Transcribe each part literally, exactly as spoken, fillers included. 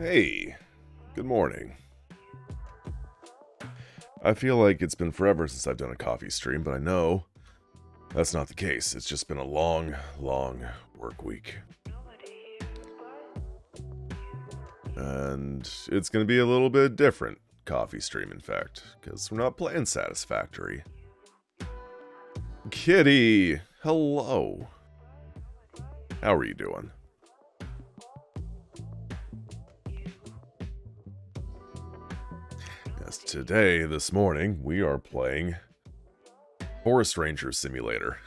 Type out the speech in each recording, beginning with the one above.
Hey, good morning. I feel like it's been forever since I've done a coffee stream, but I know that's not the case. It's just been a long, long work week. And it's going to be a little bit different coffee stream, in fact, because we're not playing Satisfactory. Kitty, hello. How are you doing? Yes, today, this morning, we are playing Forest Ranger Simulator.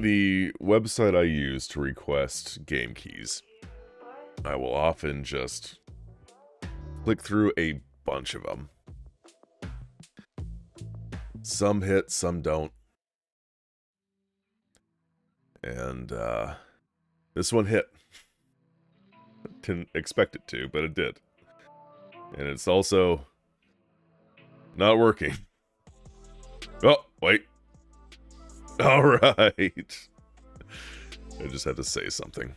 The website I use to request game keys, I will often just click through a bunch of them. Some hit, some don't. And uh, this one hit. Didn't expect it to, but it did. And it's also not working. Oh, wait. All right. I just had to say something.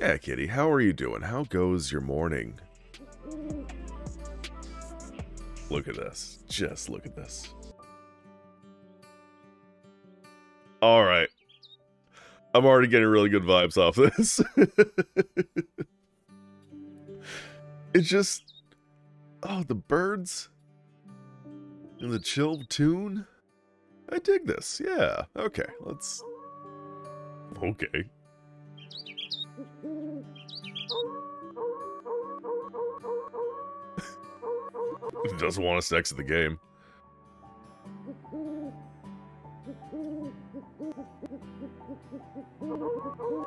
Yeah, Kitty, how are you doing? How goes your morning? Look at this. Just look at this. All right. I'm already getting really good vibes off this. It's just... Oh, the birds... in the chilled tune? I dig this, yeah. Okay, let's... Okay. It doesn't want us to exit the game. Oh,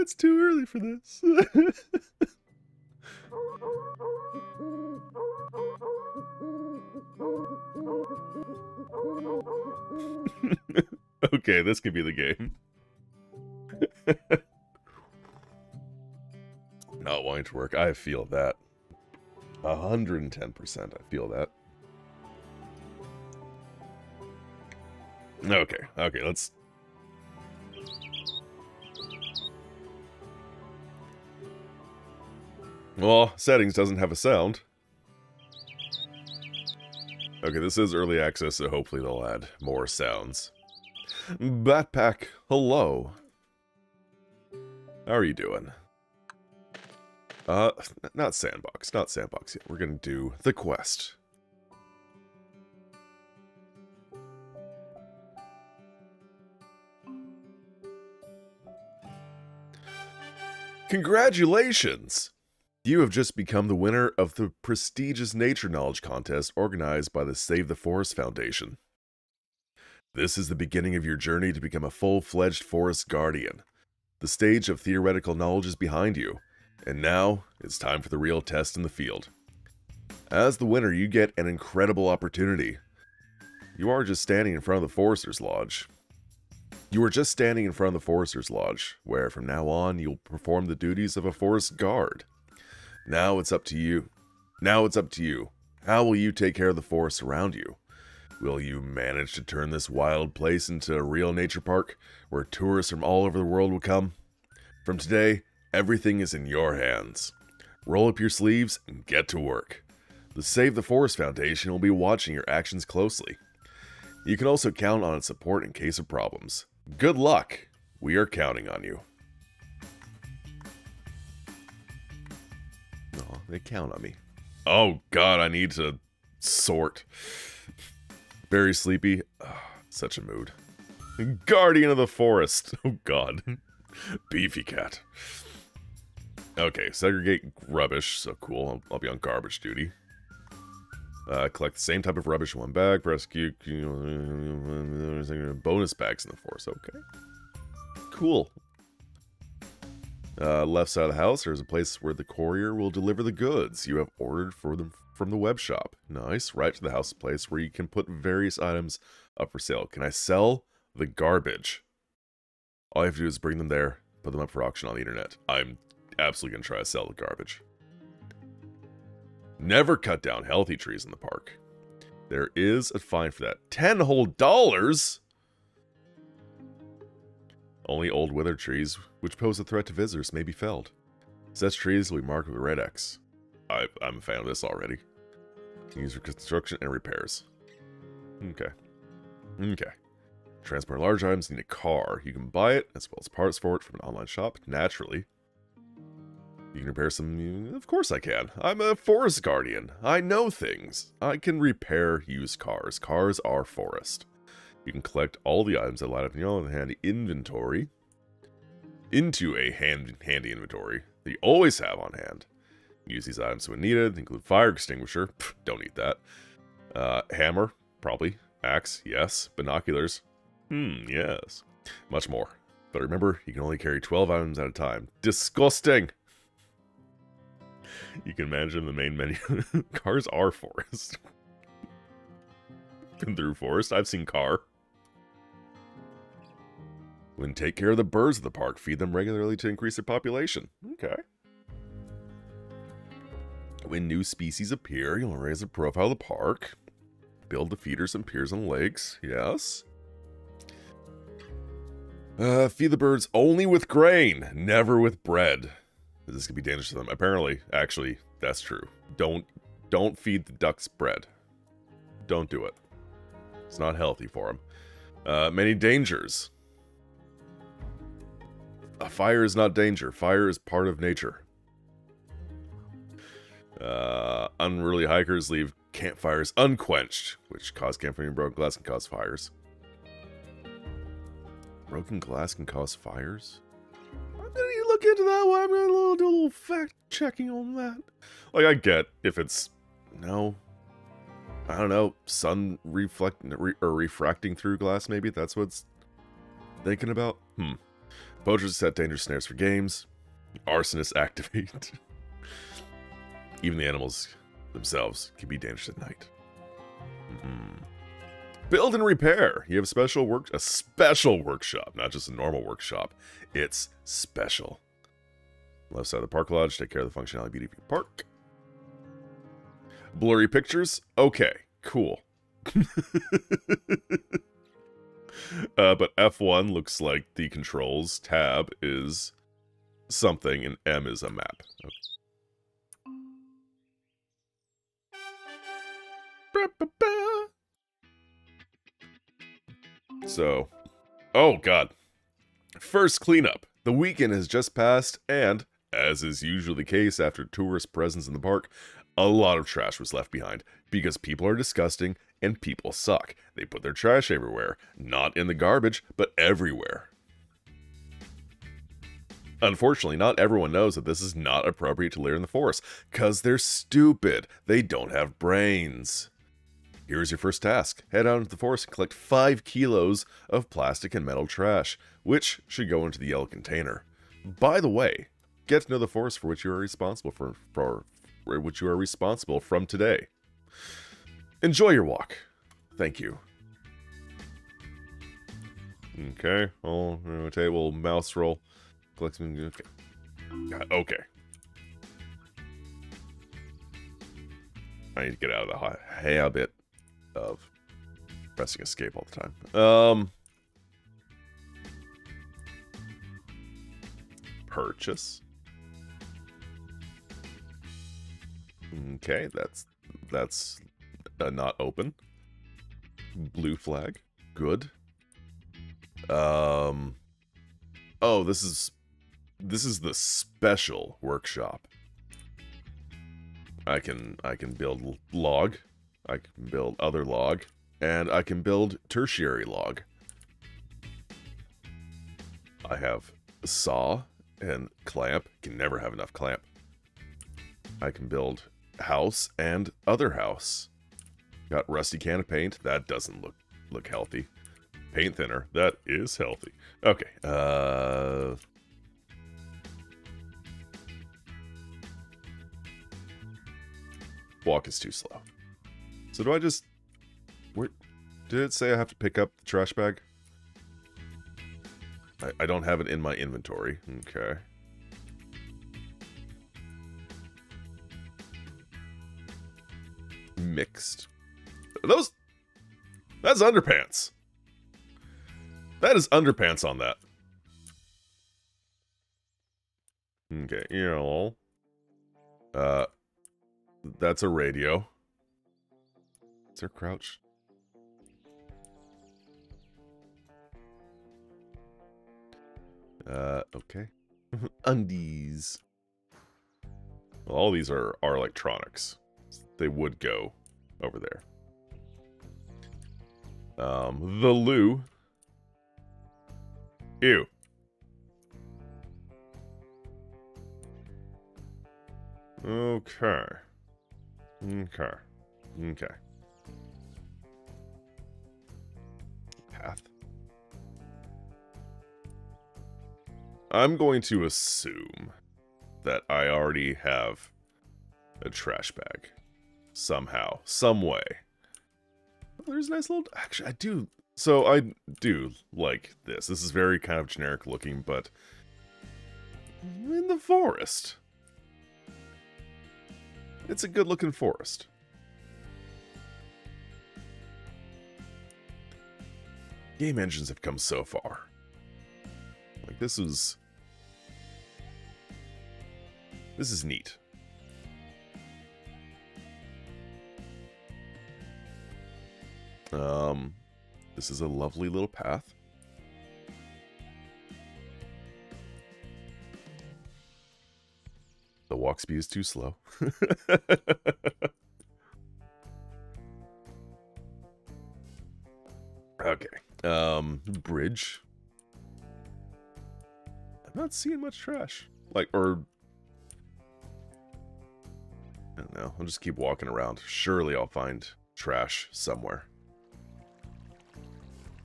it's too early for this. Okay, this could be the game. Not wanting to work. I feel that. one hundred ten percent I feel that. Okay, okay, let's... Well, settings doesn't have a sound. Okay, this is early access, so hopefully they'll add more sounds. Backpack, hello. How are you doing? Uh, not sandbox, not sandbox yet. We're gonna do the quest. Congratulations! You have just become the winner of the prestigious nature knowledge contest organized by the Save the Forest Foundation. This is the beginning of your journey to become a full-fledged forest guardian. The stage of theoretical knowledge is behind you, and now it's time for the real test in the field. As the winner, you get an incredible opportunity. You are just standing in front of the Forester's Lodge. You are just standing in front of the Forester's Lodge, where from now on you'll perform the duties of a forest guard. Now it's up to you. Now it's up to you. How will you take care of the forests around you? Will you manage to turn this wild place into a real nature park where tourists from all over the world will come? From today, everything is in your hands. Roll up your sleeves and get to work. The Save the Forest Foundation will be watching your actions closely. You can also count on its support in case of problems. Good luck! We are counting on you. They count on me. Oh god, I need to sort. Very sleepy. Oh, such a mood. Guardian of the forest. Oh god. Beefy cat. Okay, segregate rubbish. So cool. I'll, I'll be on garbage duty. Uh, collect the same type of rubbish in one bag. Rescue bonus bags in the forest. Okay. Cool. Uh, left side of the house, there's a place where the courier will deliver the goods you have ordered for them from the web shop. Nice. Right to the house, place where you can put various items up for sale. Can I sell the garbage? All you have to do is bring them there, put them up for auction on the internet. I'm absolutely going to try to sell the garbage. Never cut down healthy trees in the park. There is a fine for that. Ten whole dollars? Only old withered trees, which pose a threat to visitors, may be felled. Such trees will be marked with a red X. I, I'm a fan of this already. Can use for construction and repairs. Okay. Okay. Transport large items need a car. You can buy it, as well as parts for it, from an online shop, naturally. You can repair some... Of course I can. I'm a forest guardian. I know things. I can repair used cars. Cars are forest. You can collect all the items that light up in your own handy inventory. Into a hand, handy inventory that you always have on hand. Use these items when needed. They include fire extinguisher. Pfft, don't need that. Uh, hammer. Probably. Axe. Yes. Binoculars. Hmm, yes. Much more. But remember, you can only carry twelve items at a time. Disgusting! You can manage them in the main menu. Cars are forest. Been through forest. I've seen car. When take care of the birds of the park. Feed them regularly to increase their population. Okay. When new species appear, you'll raise the profile of the park. Build the feeders and piers and lakes. Yes. Uh, feed the birds only with grain, never with bread. This could be dangerous to them. Apparently, actually, that's true. Don't, don't feed the ducks bread. Don't do it. It's not healthy for them. Uh, many dangers. A fire is not danger. Fire is part of nature. Uh, unruly hikers leave campfires unquenched, which cause campfire and broken glass can cause fires. Broken glass can cause fires? I'm gonna need to look into that one. I'm gonna do a little fact checking on that. Like, I get if it's, no, I don't know, sun reflecting re, or refracting through glass, maybe? That's what it's thinking about? Hmm. Poachers set dangerous snares for games. Arsonists activate. Even the animals themselves can be dangerous at night. Mm-hmm. Build and repair. You have a special work, a special workshop, not just a normal workshop. It's special. Left side of the park lodge. Take care of the functionality beauty of your park. Blurry pictures. Okay, cool. uh, but F one looks like the controls. Tab is something, and M is a map. Okay. So, oh god. First cleanup. The weekend has just passed, and, as is usually the case after tourist presence in the park, a lot of trash was left behind, because people are disgusting, and people suck. They put their trash everywhere. Not in the garbage, but everywhere. Unfortunately, not everyone knows that this is not appropriate to litter in the forest, because they're stupid. They don't have brains. Here's your first task. Head out into the forest and collect five kilos of plastic and metal trash, which should go into the yellow container. By the way, get to know the forest for which you are responsible for, for, for which you are responsible from today. Enjoy your walk. Thank you. Okay. All table mouse roll. Collect some. Okay. Okay. I need to get out of the habit of pressing escape all the time. Um, purchase. Okay, that's that's uh, not open. Blue flag, good. Um, oh, this is this is the special workshop. I can I can build log. I can build other log, and I can build tertiary log. I have saw and clamp. Can never have enough clamp. I can build house and other house. Got rusty can of paint. That doesn't look look healthy. Paint thinner. That is healthy. Okay. Uh... Walk is too slow. So do I just... Where, did it say I have to pick up the trash bag? I, I don't have it in my inventory. Okay. mixed. Those, that's underpants. That is underpants on that. Okay, you know, uh, that's a radio. Is there crouch? Uh, okay. Undies. Well, all these are, are electronics. They would go over there. Um, the loo. Ew. Okay. Okay. Okay. Path. I'm going to assume that I already have a trash bag. Somehow. Some way. Oh, there's a nice little... Actually, I do... So, I do like this. This is very kind of generic looking, but... in the forest. It's a good looking forest. Game engines have come so far. Like, this is... This is neat. Um, this is a lovely little path. The walk speed is too slow. Okay. Um, bridge. I'm not seeing much trash. Like, or... I don't know. I'll just keep walking around. Surely I'll find trash somewhere.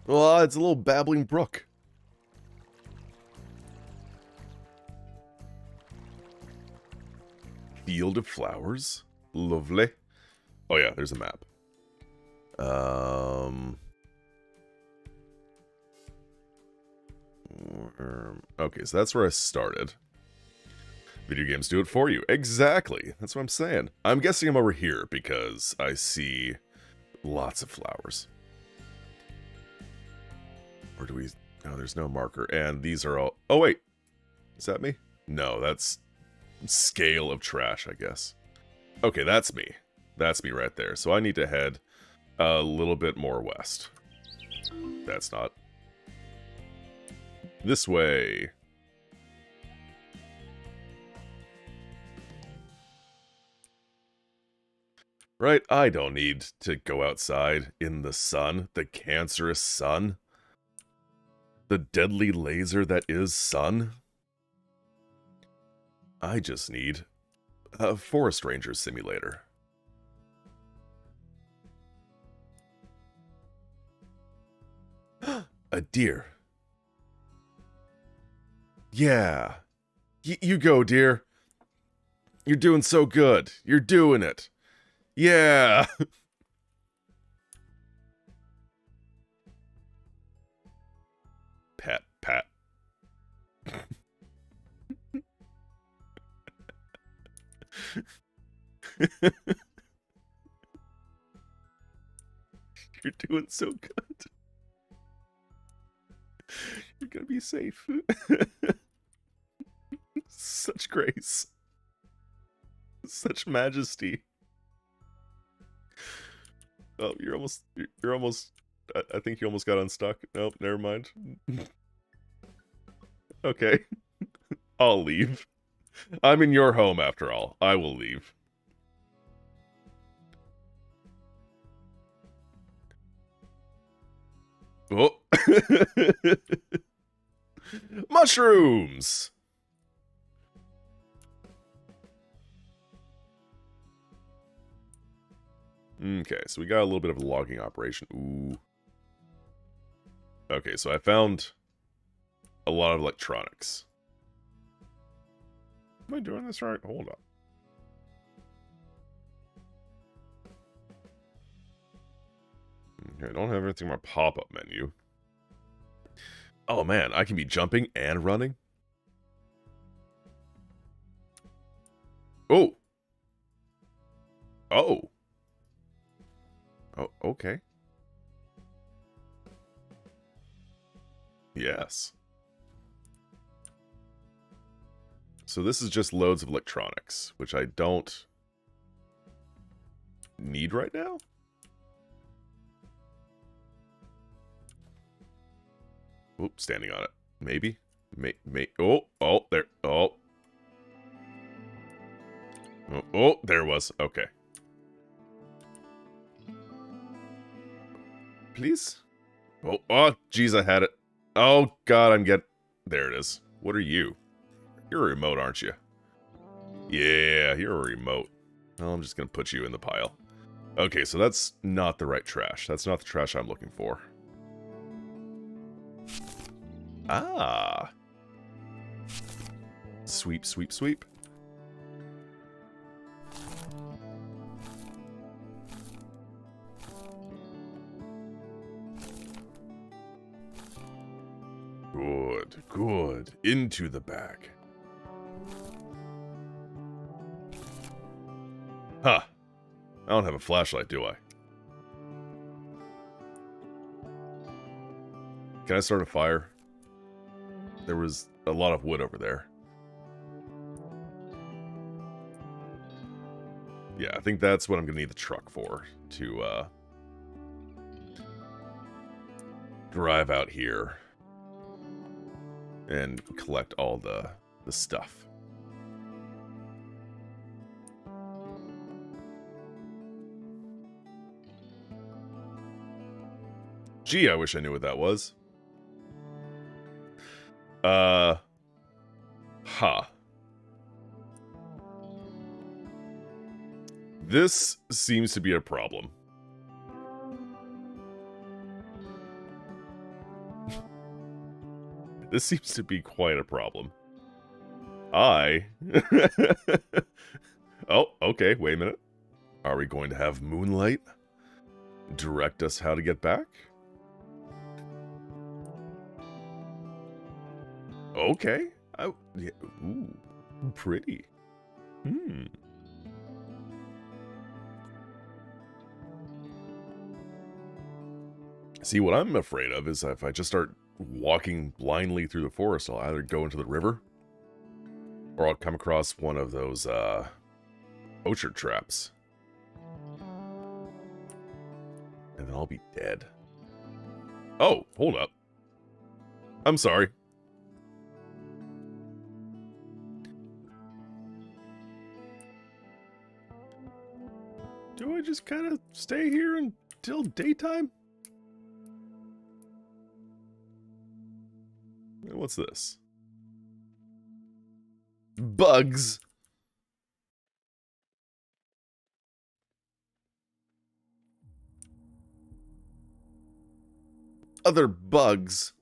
Oh, it's a little babbling brook. Field of flowers. Lovely. Oh yeah, there's a map. Um... Okay, so that's where I started. Video games do it for you. Exactly. That's what I'm saying. I'm guessing I'm over here because I see lots of flowers. Or do we... No, there's no marker. And these are all... Oh, wait. Is that me? No, that's... Scale of trash, I guess. Okay, that's me. That's me right there. So I need to head a little bit more west. That's not... This way. Right, I don't need to go outside in the sun, the cancerous sun. The deadly laser that is sun. I just need a Forest Ranger Simulator. A deer. Yeah. Y- you go, deer. You're doing so good. You're doing it. Yeah. Pat, pat. You're doing so good. You're gonna be safe. Such grace. Such majesty. Oh, you're almost, you're almost, I, I think you almost got unstuck. Nope, never mind. Okay. I'll leave. I'm in your home, after all. I will leave. Oh. Mushrooms! Okay, so we got a little bit of a logging operation. Ooh. Okay, so I found a lot of electronics. Am I doing this right? Hold up. Okay, I don't have anything in my pop-up menu. Oh man, I can be jumping and running? Oh! Oh! Oh, okay. Yes. So this is just loads of electronics, which I don't need right now. Oop, standing on it. Maybe. May, may, oh, oh, there. Oh. Oh, oh, there it was. Okay. Please? Oh, oh, geez, I had it. Oh, God, I'm getting... There it is. What are you? You're a remote, aren't you? Yeah, you're a remote. Well, I'm just going to put you in the pile. Okay, so that's not the right trash. That's not the trash I'm looking for. Ah. Sweep, sweep, sweep. Good, good. Into the bag. Huh. I don't have a flashlight, do I? Can I start a fire? There was a lot of wood over there. Yeah, I think that's what I'm gonna need the truck for, to uh, drive out here and collect all the, the stuff. Gee, I wish I knew what that was. Uh, ha. Huh. This seems to be a problem. This seems to be quite a problem. I... Oh, okay, wait a minute. Are we going to have moonlight direct us how to get back? Okay. I, yeah, ooh, pretty. Hmm. See, what I'm afraid of is if I just start walking blindly through the forest, I'll either go into the river or I'll come across one of those uh, orchard traps. And then I'll be dead. Oh, hold up. I'm sorry. Do I just kind of stay here until daytime? What's this? Bugs. Other bugs.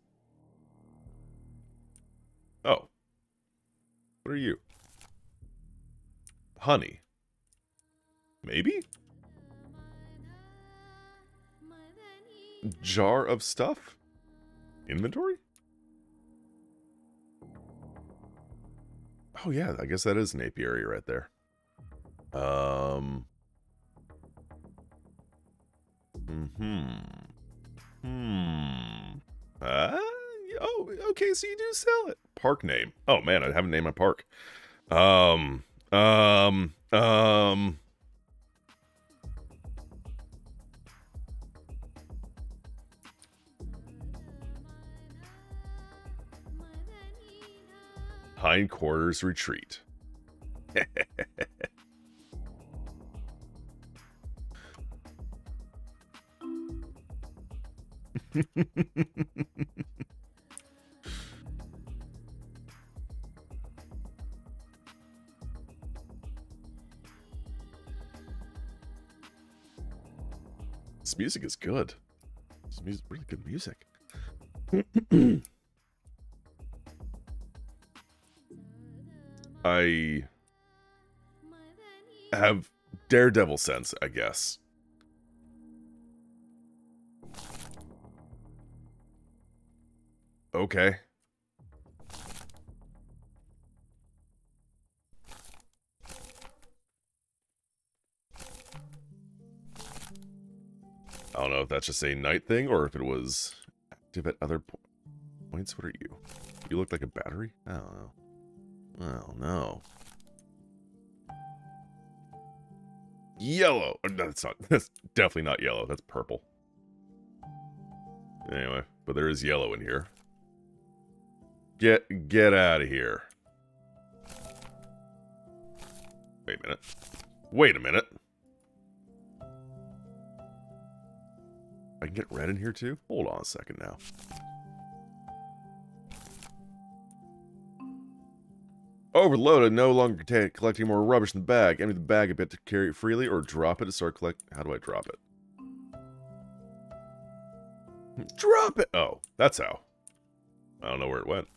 Oh. What are you? Honey. Maybe? Jar of stuff? Inventory? Oh yeah, I guess that is an apiary right there. Um. Mm-hmm. Hmm. Uh, oh, okay, so you do sell it. Park name. Oh man, I haven't named my park. Um. Um. Um. Hindquarters retreat. This music is good. This music, really good music. I have daredevil sense, I guess. Okay. that's just a night thing or if it was active at other po points. What are you? You look like a battery? I don't know. I don't know. Yellow. No, that's not. That's definitely not yellow. That's purple. Anyway, but there is yellow in here. Get get out of here. Wait a minute. Wait a minute. I can get red in here too? Hold on a second now. Overloaded, no longer collecting more rubbish in the bag. Empty the bag a bit to carry it freely or drop it to start collect. How do I drop it? Drop it! Oh, that's how. I don't know where it went.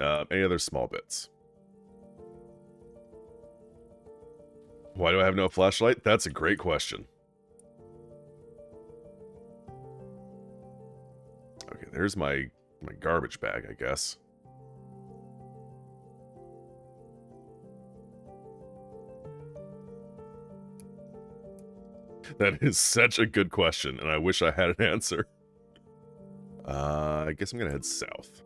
Uh, any other small bits? Why do I have no flashlight? That's a great question. Okay, there's my, my garbage bag, I guess. That is such a good question, and I wish I had an answer. Uh, I guess I'm gonna head south.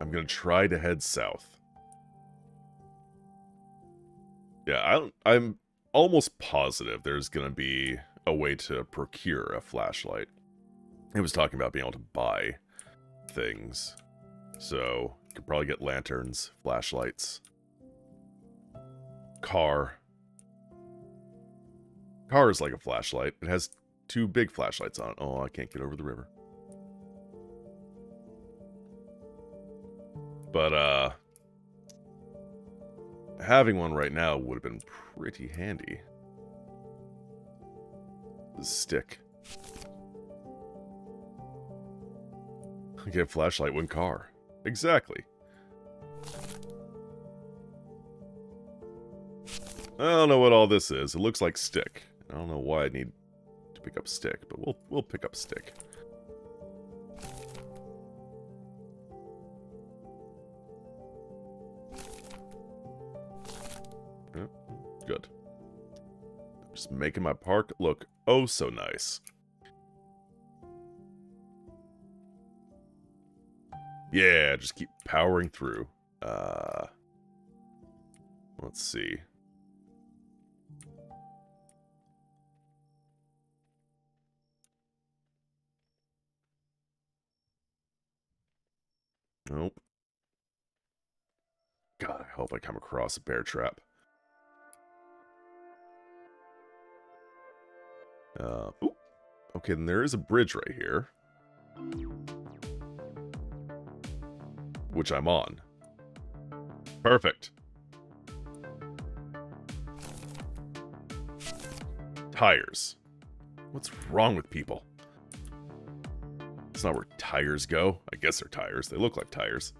I'm gonna try to head south. Yeah, I don't, I'm almost positive there's gonna be a way to procure a flashlight. It was talking about being able to buy things, so you could probably get lanterns, flashlights, car. Car is like a flashlight. It has two big flashlights on it. Oh, I can't get over the river. But, uh, having one right now would have been pretty handy. The stick. Get a flashlight, one car. Exactly. I don't know what all this is. It looks like stick. I don't know why I need to pick up stick, but we'll, we'll pick up stick. Good. Just making my park look oh so nice. Yeah, just keep powering through. Uh, let's see. Nope. God, I hope I come across a bear trap. Uh, ooh. Okay, then there is a bridge right here. Which I'm on. Perfect. Tires. What's wrong with people? That's not where tires go. I guess they're tires. They look like tires.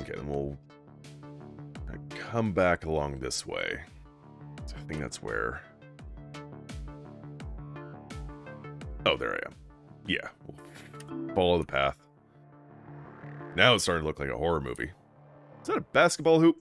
Okay, then we'll come back along this way. So I think that's where... Oh, there I am. Yeah, we'll follow the path. Now it's starting to look like a horror movie. Is that a basketball hoop?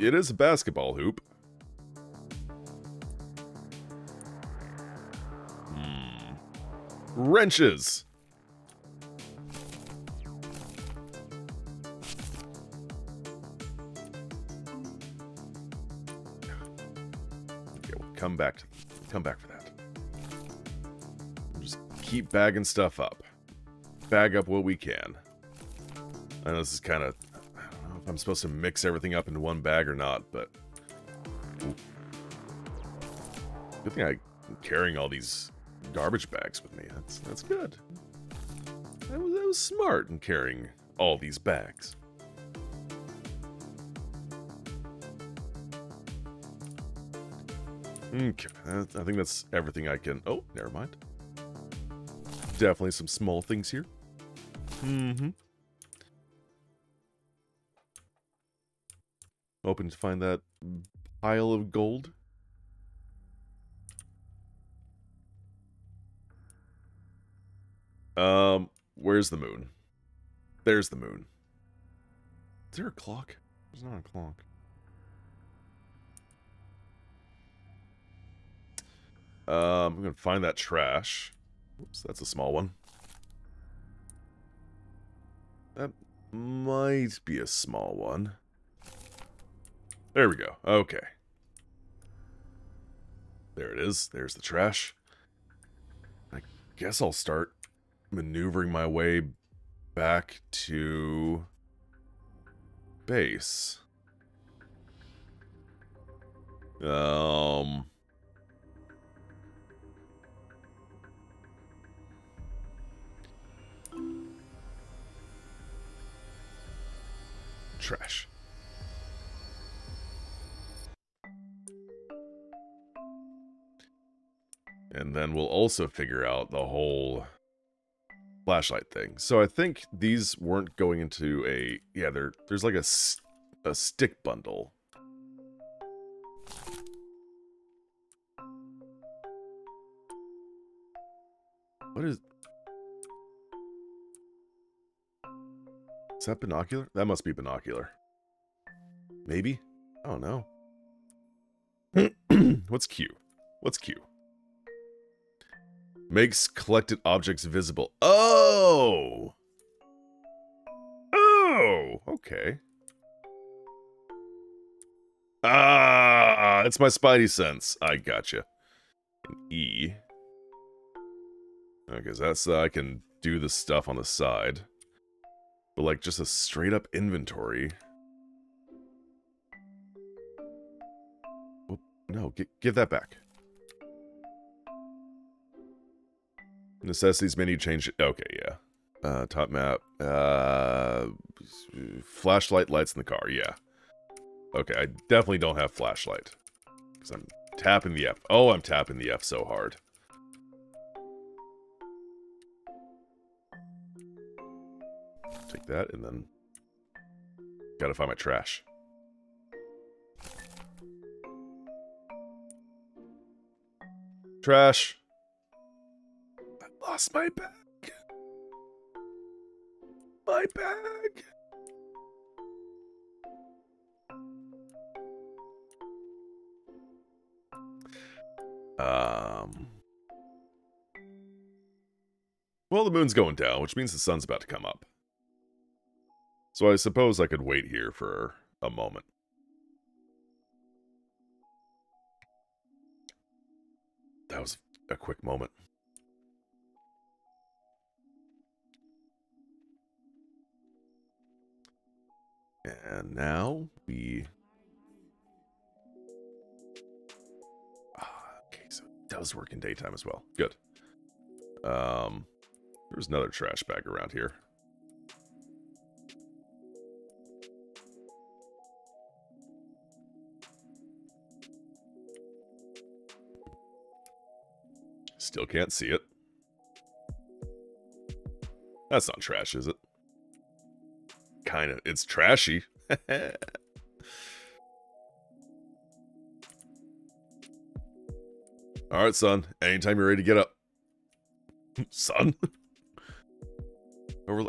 It is a basketball hoop. Hmm. Wrenches. Okay, we'll come back to come back for that. We'll just keep bagging stuff up. Bag up what we can. I know this is kind of. I'm supposed to mix everything up into one bag or not, but... Ooh. Good thing I'm carrying all these garbage bags with me. That's that's good. That was, that was smart in carrying all these bags. Okay, I think that's everything I can... Oh, never mind. Definitely some small things here. Mm-hmm. Hoping to find that pile of gold. Um, where's the moon? There's the moon. Is there a clock? There's not a clock. Um, I'm gonna find that trash. Oops, that's a small one. That might be a small one. There we go. Okay. There it is. There's the trash. I guess I'll start maneuvering my way back to base. Um... Trash. And then we'll also figure out the whole flashlight thing. So I think these weren't going into a... Yeah, there, there's like a, a stick bundle. What is... Is that binocular? That must be binocular. Maybe? I don't know. What's Q? What's Q? Makes collected objects visible. Oh! Oh! Okay. Ah! It's my spidey sense. I gotcha. An E. Okay, so that's... Uh, I can do the stuff on the side. But like just a straight up inventory. Whoop, no, g give that back. Necessities menu change. Okay, yeah. Uh, top map. Uh, flashlight lights in the car. Yeah. Okay, I definitely don't have flashlight because I'm tapping the F. Oh, I'm tapping the F so hard. Take that, and then gotta find my trash. Trash! I lost my bag! My bag! Um... Well, the moon's going down, which means the sun's about to come up. So I suppose I could wait here for a moment. That was a quick moment. And now we... Ah, okay, so it does work in daytime as well. Good. Um, there's another trash bag around here. Still can't see it. That's not trash, is it? Kind of. It's trashy. All right, son. Anytime you're ready to get up. Son?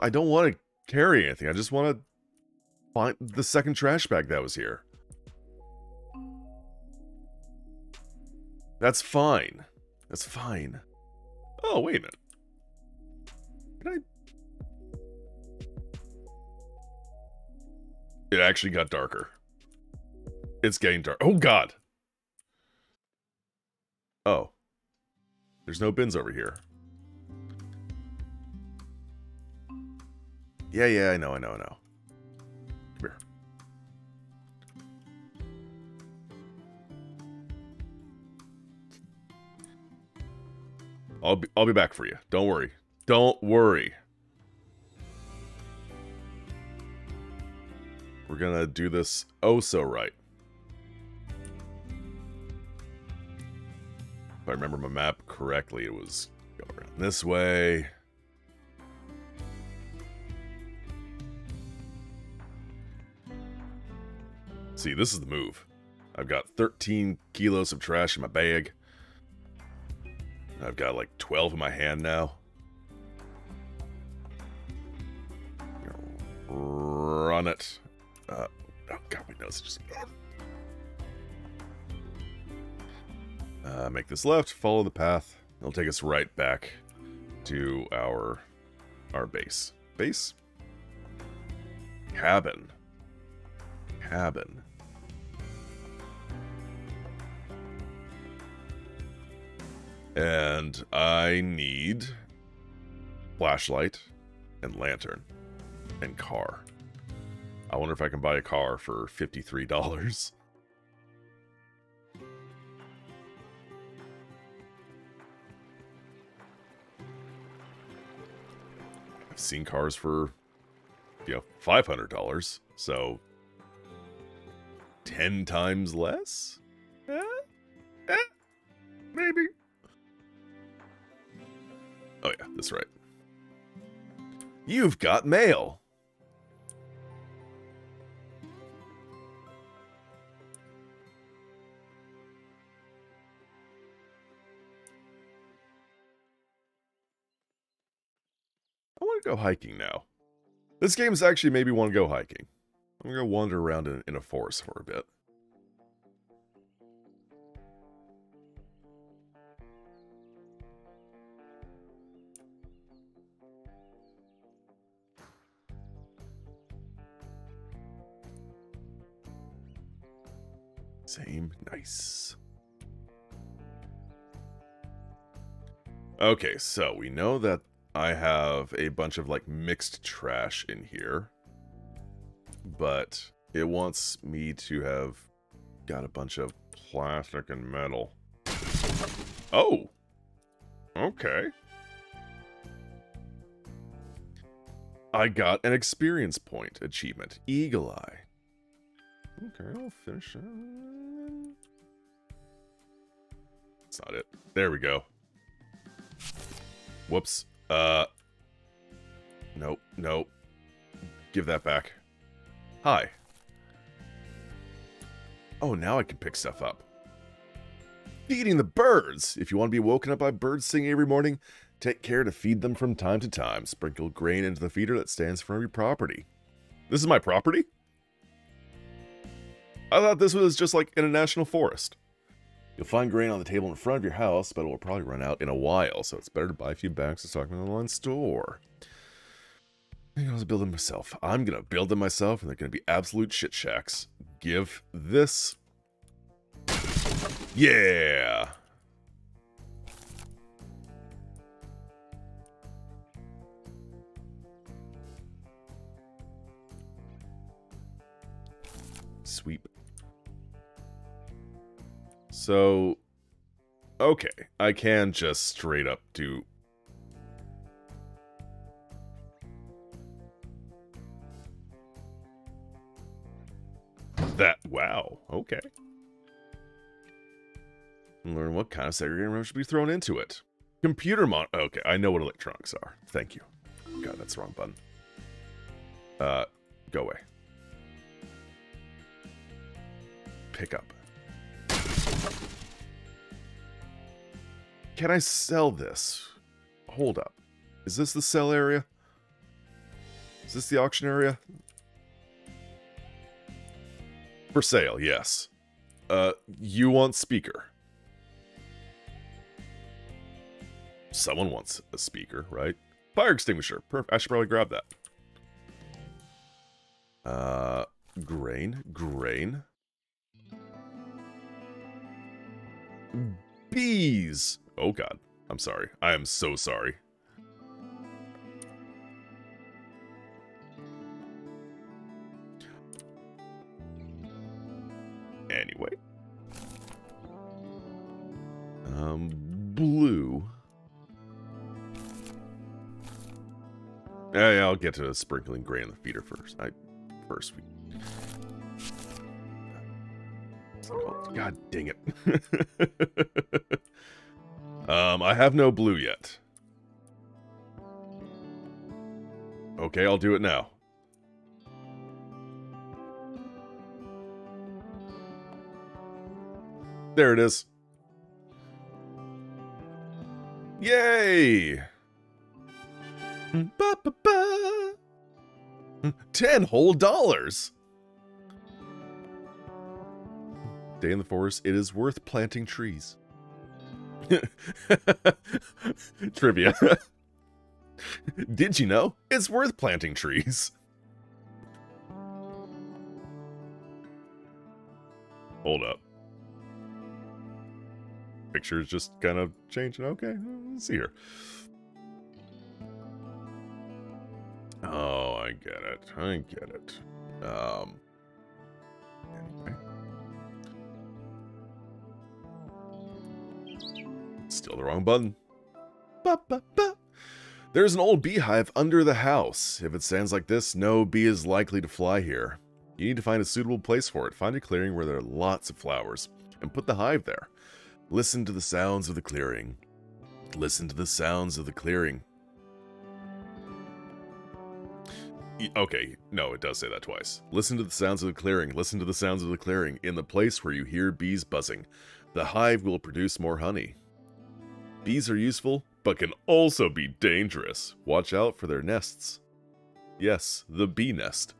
I don't want to carry anything. I just want to find the second trash bag that was here. That's fine. That's fine. Oh, wait a minute. Can I... It actually got darker. It's getting dark. Oh, God. Oh. There's no bins over here. Yeah, yeah, I know, I know, I know. Come here. I'll be, I'll be back for you. Don't worry. Don't worry. We're gonna do this oh so right. I remember my map correctly, it was go around this way. See, this is the move. I've got thirteen kilos of trash in my bag. I've got like twelve in my hand now. Run it. Uh, oh god, my nose is just... Uh, make this left, follow the path. It'll take us right back to our our base. Base? Cabin. Cabin. And I need flashlight and lantern and car. I wonder if I can buy a car for fifty-three dollars. I've seen cars for, you know, five hundred dollars, so ten times less? Eh? Eh? Maybe. Oh yeah, that's right. You've got mail! I want to go hiking now. This game is actually made me want to go hiking. I'm going to wander around in, in a forest for a bit. Same. Nice. Okay, so we know that I have a bunch of like mixed trash in here, but it wants me to have got a bunch of plastic and metal. Oh, okay. I got an experience point achievement, Eagle Eye. Okay, I'll finish it. That's not it. There we go. Whoops. Uh. Nope, nope. Give that back. Hi. Oh, now I can pick stuff up. Feeding the birds! If you want to be woken up by birds singing every morning, take care to feed them from time to time. Sprinkle grain into the feeder that stands for every property. This is my property? I thought this was just like in a national forest. You'll find grain on the table in front of your house, but it will probably run out in a while, so it's better to buy a few bags of stock in the online store. I think I was building myself. I'm going to build them myself, and they're going to be absolute shit shacks. Give this. Yeah! Sweep. So, okay, I can just straight up do... that. Wow, okay. Learn what kind of segregated room should be thrown into it. Computer mon... Okay, I know what electronics are. Thank you. God, that's the wrong button. Uh, go away. Pick up. Can I sell this? Hold up. Is this the sell area? Is this the auction area? For sale, yes. Uh, you want speaker. Someone wants a speaker, right? Fire extinguisher. Perfect. I should probably grab that. Uh, grain, grain. Bees! Oh god, I'm sorry. I am so sorry. Anyway. Um, blue. Yeah, yeah, I'll get to sprinkling grain in the feeder first. I, first we... Oh, god dang it. Um, I have no blue yet. Okay, I'll do it now. There it is. Yay! Ba, ba, ba. Ten whole dollars! Day in the forest, it is worth planting trees. Trivia. Did you know? It's worth planting trees. Hold up. Picture's just kind of changing. Okay, let's see here. Oh, I get it. I get it. Um. Anyway. Still the wrong button. Ba, ba, ba. There's an old beehive under the house. If it stands like this, no bee is likely to fly here. You need to find a suitable place for it. Find a clearing where there are lots of flowers and put the hive there. Listen to the sounds of the clearing. Listen to the sounds of the clearing. Okay, no, it does say that twice. Listen to the sounds of the clearing. Listen to the sounds of the clearing. In the place where you hear bees buzzing, the hive will produce more honey. Bees are useful, but can also be dangerous. Watch out for their nests. Yes, the bee nest.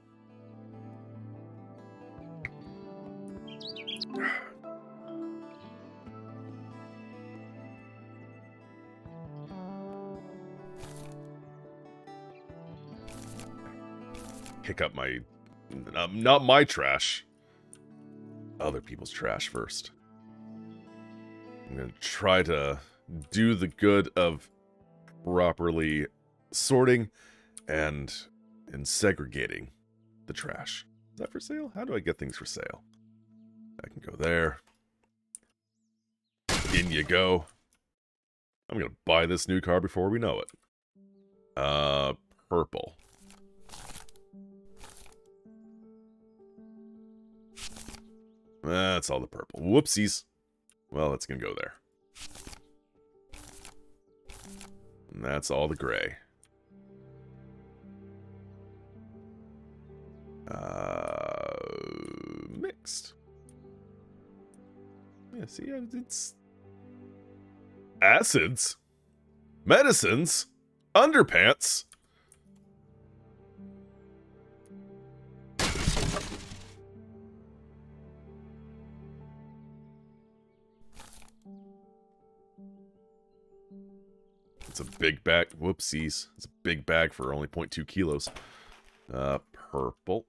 Pick up my... Um, not my trash. Other people's trash first. I'm gonna try to do the good of properly sorting and, and segregating the trash. Is that for sale? How do I get things for sale? I can go there. In you go. I'm gonna buy this new car before we know it. Uh, purple. That's all the purple. Whoopsies. Well, it's gonna go there. And that's all the gray. Uh, mixed. Yeah, see, it's... Acids. Medicines. Underpants. It's a big bag. Whoopsies. It's a big bag for only zero point two kilos. Uh, purple.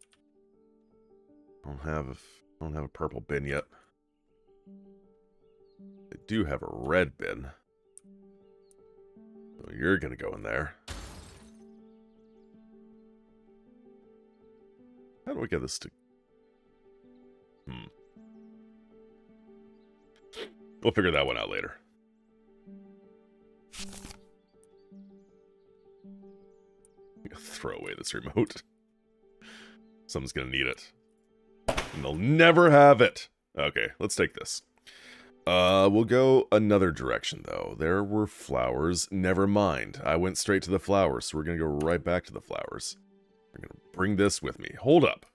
Don't have a, don't have a purple bin yet. I do have a red bin. So you're gonna go in there. How do I get this to... Hmm. We'll figure that one out later. Throw away this remote. Someone's gonna need it. And they'll never have it. Okay, let's take this. Uh, we'll go another direction, though. There were flowers. Never mind. I went straight to the flowers, so we're gonna go right back to the flowers. We're gonna bring this with me. Hold up.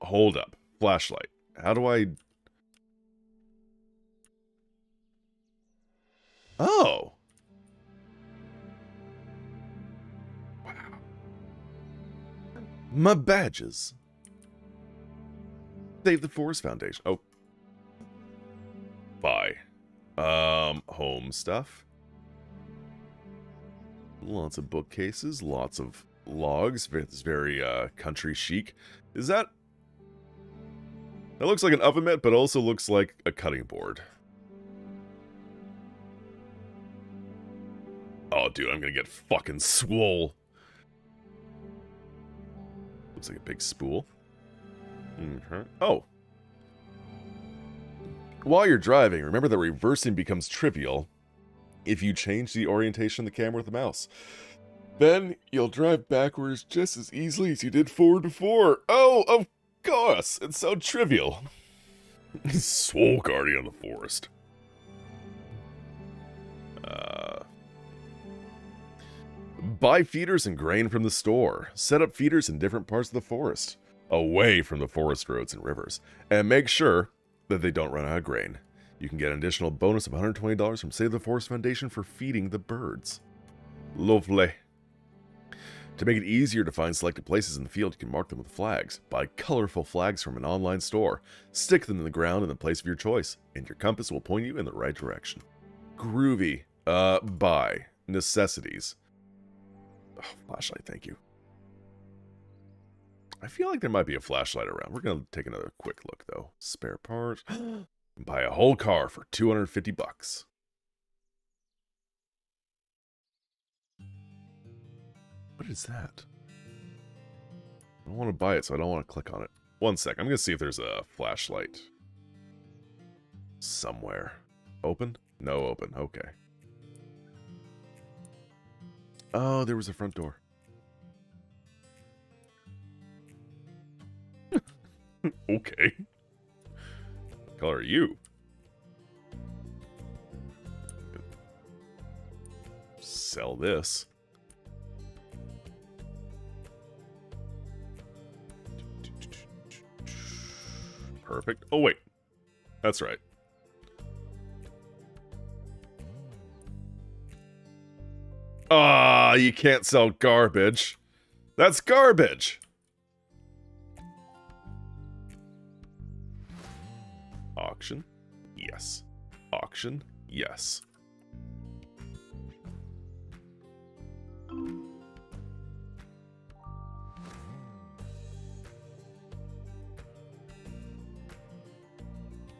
Hold up. Flashlight. How do I... Oh! My badges. Save the Forest Foundation. Oh. Bye. Um, home stuff. Lots of bookcases, lots of logs. It's very, uh, country chic. Is that... That looks like an oven mitt, but also looks like a cutting board. Oh, dude, I'm gonna get fucking swole. Looks like a big spool. Mm-hmm. Oh. While you're driving, remember that reversing becomes trivial if you change the orientation of the camera with the mouse. Then you'll drive backwards just as easily as you did forward before. Oh, of course. It's so trivial. Soul Guardian of the Forest. Uh, Buy feeders and grain from the store. Set up feeders in different parts of the forest, away from the forest roads and rivers, and make sure that they don't run out of grain. You can get an additional bonus of one hundred twenty dollars from Save the Forest Foundation for feeding the birds. Lovely. To make it easier to find selected places in the field, you can mark them with flags. Buy colorful flags from an online store. Stick them in the ground in the place of your choice, and your compass will point you in the right direction. Groovy. Uh, buy. Necessities. Oh, flashlight, thank you. I feel like there might be a flashlight around. We're going to take another quick look, though. Spare parts. Buy a whole car for two hundred fifty bucks. What is that? I don't want to buy it, so I don't want to click on it. One sec. I'm going to see if there's a flashlight somewhere. Open? No open. Okay. Oh, there was a front door. Okay. What color are you? Sell this. Perfect. Oh, wait. That's right. Ah, oh, you can't sell garbage. That's garbage. Auction? Yes. Auction? Yes.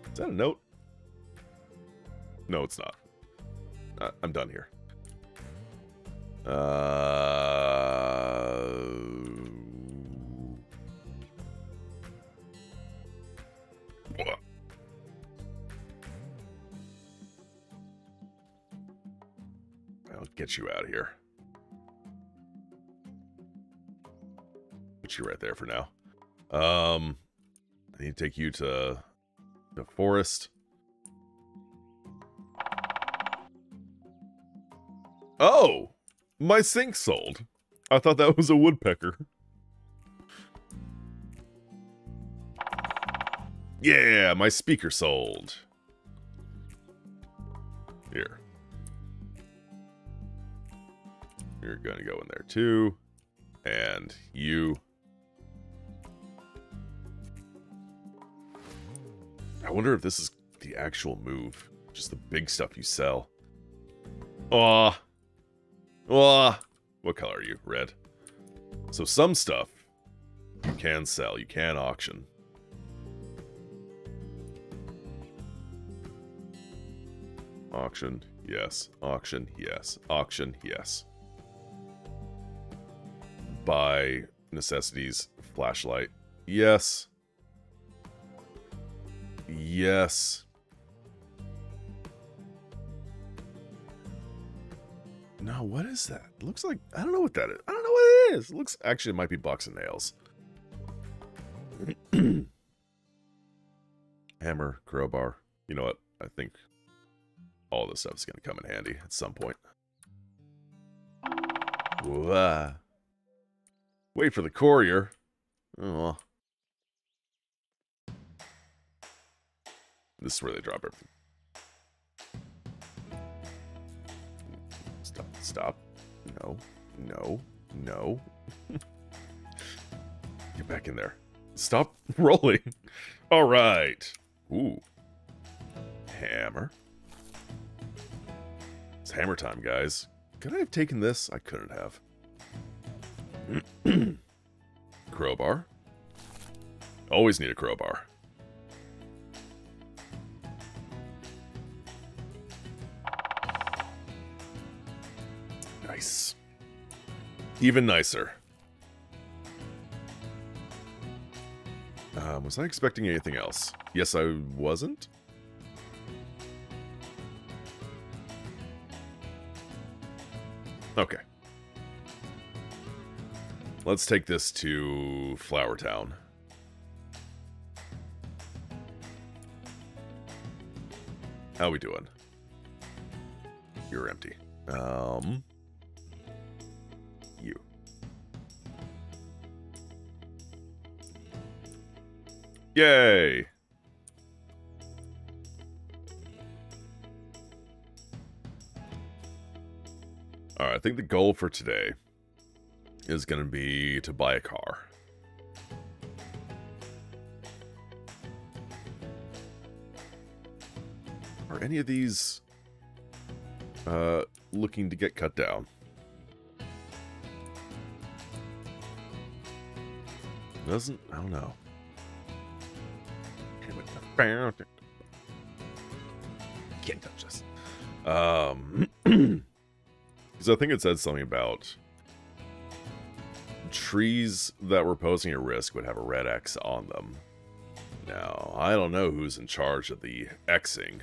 Is that a note? No, it's not. Uh, I'm done here. Uh... I'll get you out of here. Put you right there for now. Um, I need to take you to the forest. Oh, my sink sold. I thought that was a woodpecker. Yeah, my speaker sold. Here. You're gonna go in there too. And you. I wonder if this is the actual move. Just the big stuff you sell. Aw. Oh. Oh, what color are you? Red. So some stuff you can sell, you can auction. Auction, yes. Auction, yes. Auction, yes. Buy necessities, flashlight, yes. Yes. No, what is that? It looks like, I don't know what that is. I don't know what it is. It looks, actually, it might be bucks and nails. Hammer, crowbar. You know what? I think all this stuff is going to come in handy at some point. Whoa. Wait for the courier. Oh. This is where they drop everything. Stop, stop. No, no, no. Get back in there. Stop rolling. All right. Ooh. Hammer. It's hammer time, guys. Could I have taken this? I couldn't have. Crowbar. Always need a crowbar. Nice. Even nicer. Um, was I expecting anything else? Yes, I wasn't. Okay. Let's take this to Flower Town. How we doing? You're empty. Um... you. Yay! Alright, I think the goal for today is going to be to buy a car. Are any of these uh, looking to get cut down? Doesn't? I don't know. Can't touch this. Um, because I think it said something about trees that were posing a risk would have a red X on them. Now, I don't know who's in charge of the Xing.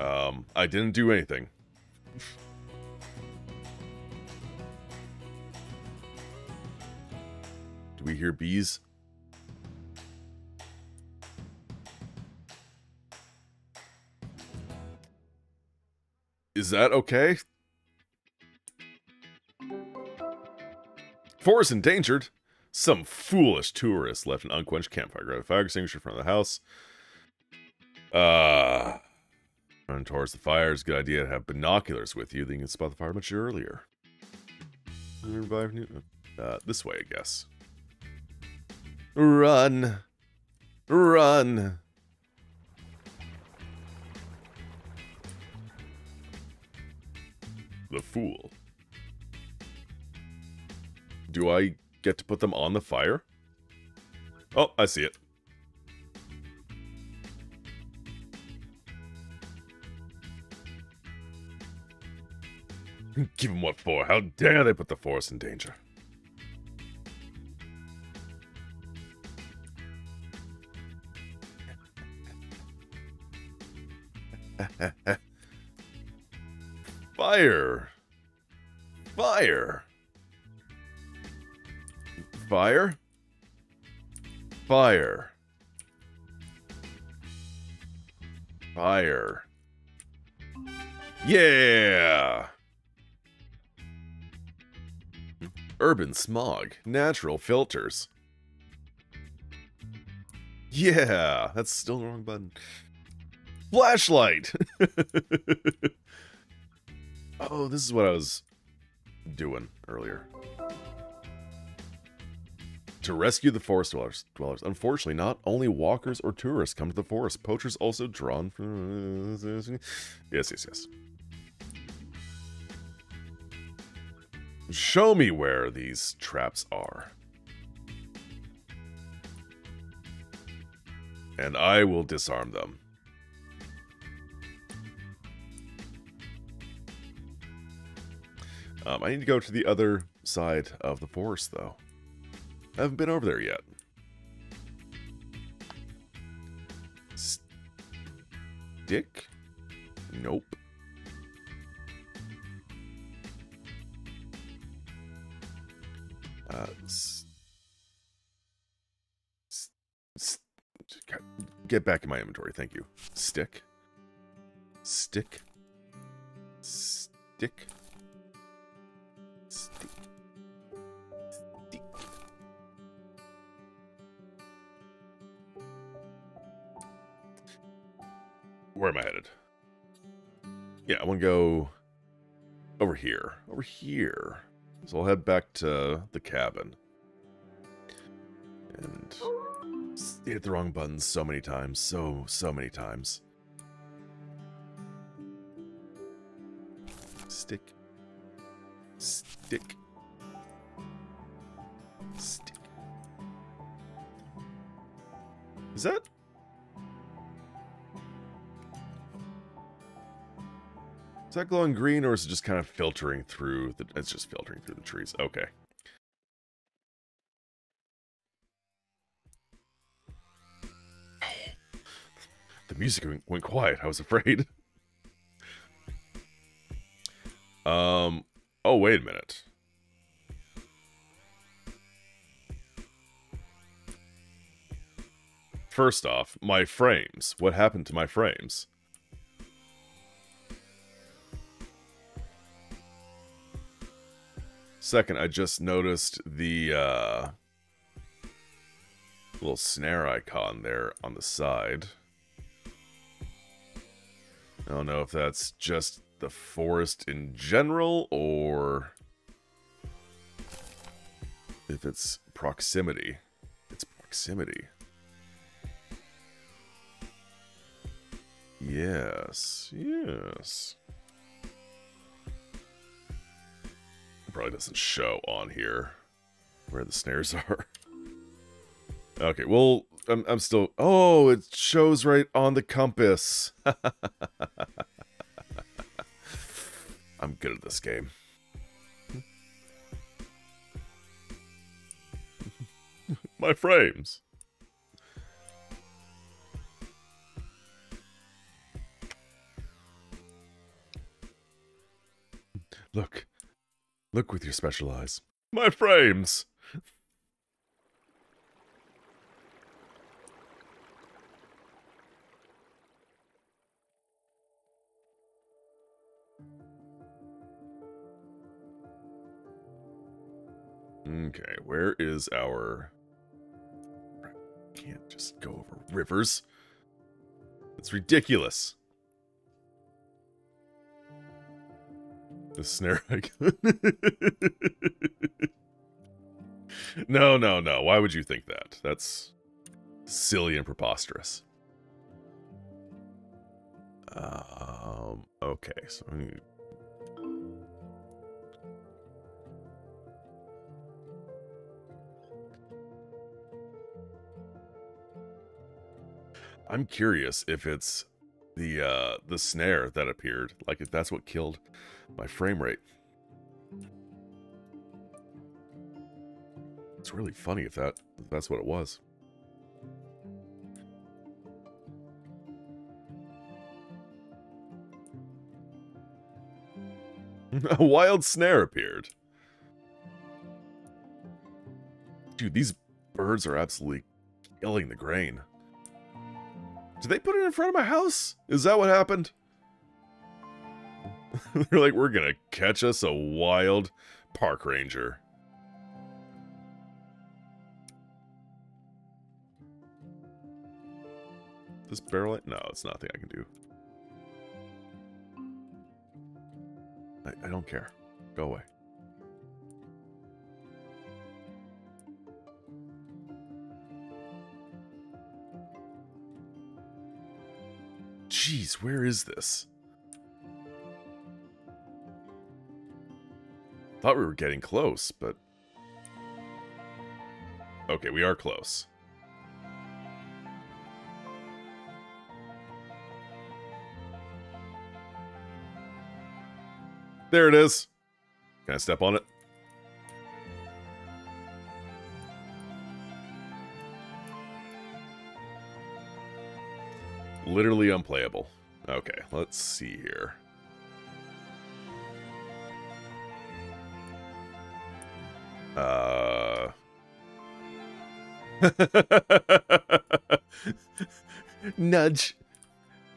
Um, I didn't do anything. Do we hear bees? Is that okay? Forest endangered. Some foolish tourist left an unquenched campfire. Grab a fire extinguisher in front of the house. Uh... Run towards the fire. It's a good idea to have binoculars with you. Then you can spot the fire much earlier. Uh, this way, I guess. Run. Run. The fool. Do I get to put them on the fire? Oh, I see it. Give them what for? How dare they put the forest in danger? Fire! Fire! Fire? Fire! Fire! Yeah! Urban smog. Natural filters. Yeah, that's still the wrong button. Flashlight! Oh, this is what I was doing earlier. To rescue the forest dwellers. Unfortunately, not only walkers or tourists come to the forest. Poachers also drawn from... Yes, yes, yes. Show me where these traps are. And I will disarm them. Um, I need to go to the other side of the forest, though. I haven't been over there yet. Stick? Nope. Uh, s s s get back in my inventory, thank you. Stick. Stick. Stick. Stick. Stick. Where am I headed? Yeah, I want to go over here. Over here. So I'll head back to the cabin. And hit the wrong button so many times. So, so many times. Stick. Stick. Stick. Is that? Is that glowing green, or is it just kind of filtering through the... It's just filtering through the trees. Okay. The music went quiet. I was afraid. Um. Oh, wait a minute. First off, my frames. What happened to my frames? Second, I just noticed the uh, little snare icon there on the side. I don't know if that's just the forest in general or if it's proximity. It's proximity. Yes, yes. It probably doesn't show on here where the snares are. Okay, well, I'm, I'm still... Oh, it shows right on the compass. I'm good at this game. My frames. Look. Look with your special eyes. My frames! Okay, where is our... I can't just go over rivers. It's ridiculous. The snare icon. No, no, no. Why would you think that? That's silly and preposterous. Um, okay, so I need... I'm curious if it's the uh, the snare that appeared, like if that's what killed my frame rate. It's really funny if that if that's what it was. A wild snare appeared. Dude, these birds are absolutely killing the grain. Did they put it in front of my house? Is that what happened? They're like, we're gonna catch us a wild park ranger. This barrel? No, it's nothing I can do. I, I don't care. Go away. Jeez, where is this? Thought we were getting close, but... Okay, we are close. There it is. Can I step on it? Literally unplayable. Okay, let's see here. Uh... nudge.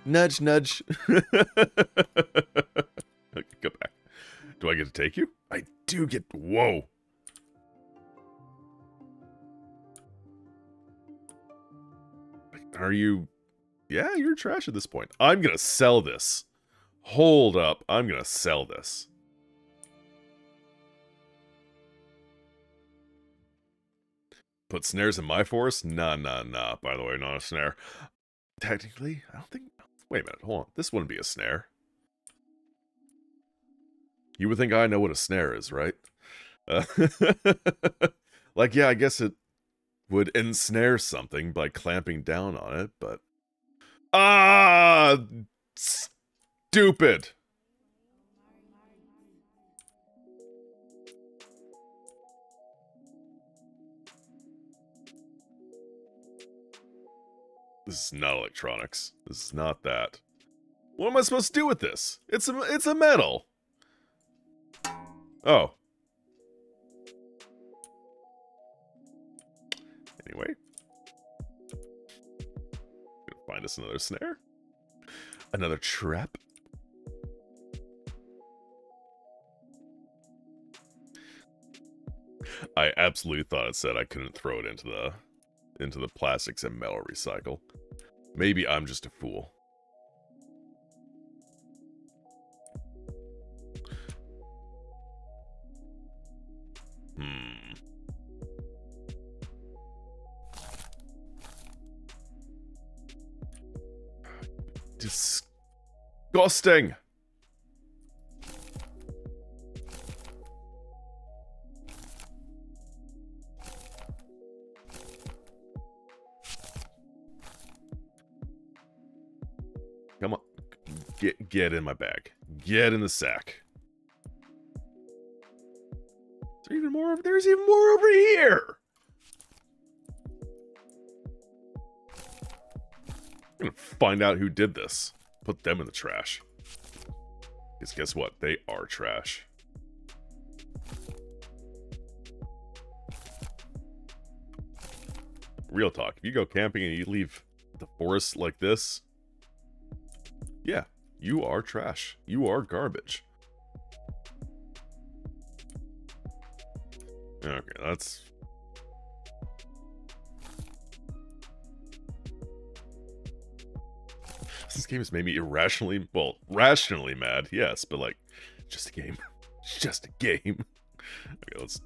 Nudge, nudge. Okay, go back. Do I get to take you? I do get... Whoa. Are you... Yeah, you're trash at this point. I'm gonna sell this. Hold up, I'm gonna sell this. Put snares in my forest? Nah, nah, nah. By the way, not a snare. Technically, I don't think... Wait a minute, hold on. This wouldn't be a snare. You would think I know what a snare is, right? Uh, like, yeah, I guess it would ensnare something by clamping down on it, but... Ah, stupid. This is not electronics. This is not that. What am I supposed to do with this? It's a, it's a metal. Oh. Anyway. find us another snare, another trap. I absolutely thought it said I couldn't throw it into the into the plastics and metal recycle. Maybe I'm just a fool. Hmm. Disgusting. Come on, get get in my bag. Get in the sack. Is there even more over there? There's even more over here. I'm gonna find out who did this. Put them in the trash. Because guess what? They are trash. Real talk. If you go camping and you leave the forest like this, yeah, you are trash. You are garbage. Okay, that's... This game has made me irrationally, well, rationally mad, yes, but like, just a game. It's just a game. Okay, let's...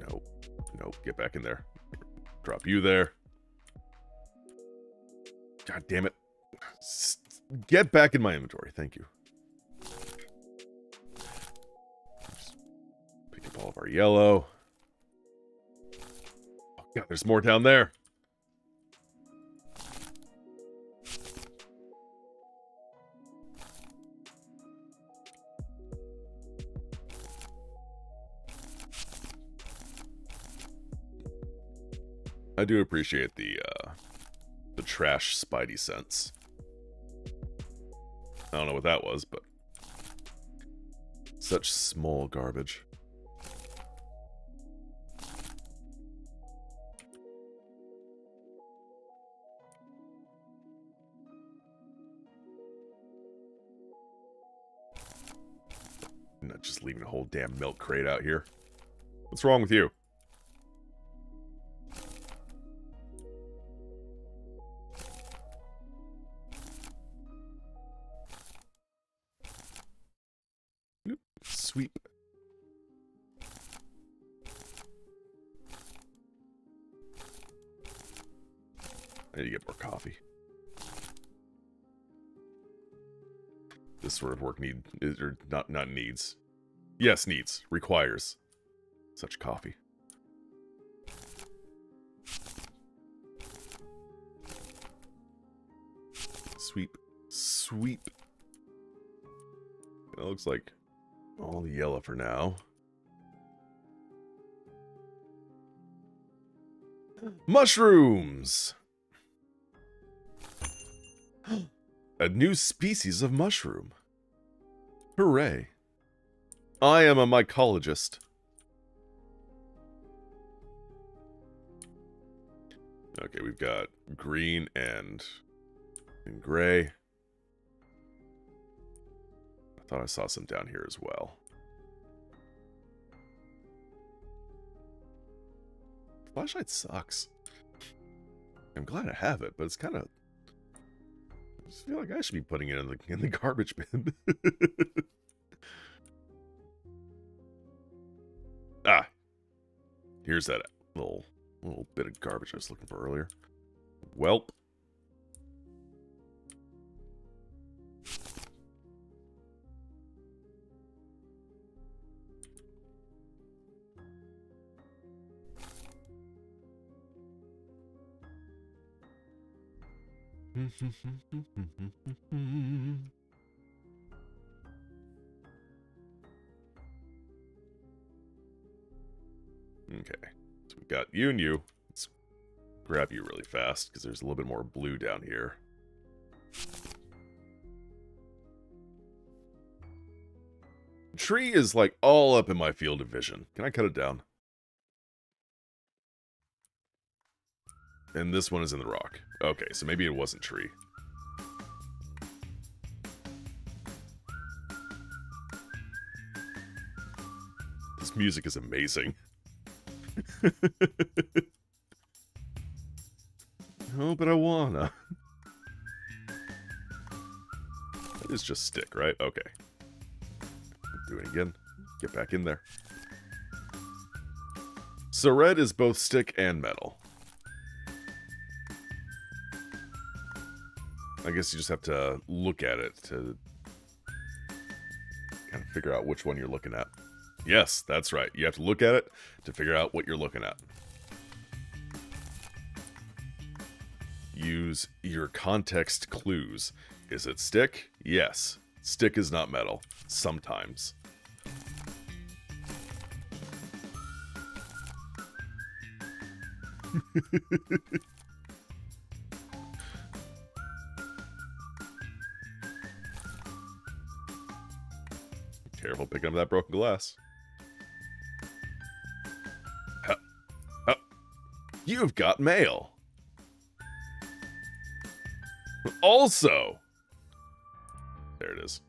Nope. Nope, get back in there. Drop you there. God damn it. Get back in my inventory, thank you. Just pick up all of our yellow. Oh god, there's more down there. I do appreciate the uh, the trash spidey sense. I don't know what that was, but such small garbage. I'm not just leaving a whole damn milk crate out here. What's wrong with you? Sweep. I need to get more coffee. This sort of work need is or not not needs. Yes, needs. Requires such coffee. Sweep. Sweep. It looks like all yellow for now. Mushrooms! A new species of mushroom. Hooray. I am a mycologist. Okay, we've got green and, and gray. I thought I saw some down here as well. Flashlight sucks. I'm glad I have it, but it's kind of... I just feel like I should be putting it in the, in the garbage bin. Ah! Here's that little, little bit of garbage I was looking for earlier. Welp. Okay, so we got you and you. Let's grab you really fast because there's a little bit more blue down here. The tree is like all up in my field of vision. Can I cut it down? And this one is in the rock. Okay, so maybe it wasn't tree. This music is amazing. Oh, but I wanna. That is just stick, right? Okay. Do it again. Get back in there. So red is both stick and metal. I guess you just have to look at it to kind of figure out which one you're looking at. Yes, that's right. You have to look at it to figure out what you're looking at. Use your context clues. Is it stick? Yes. Stick is not metal. Sometimes. Careful picking up that broken glass. Huh. Oh. You've got mail. Also, there it is.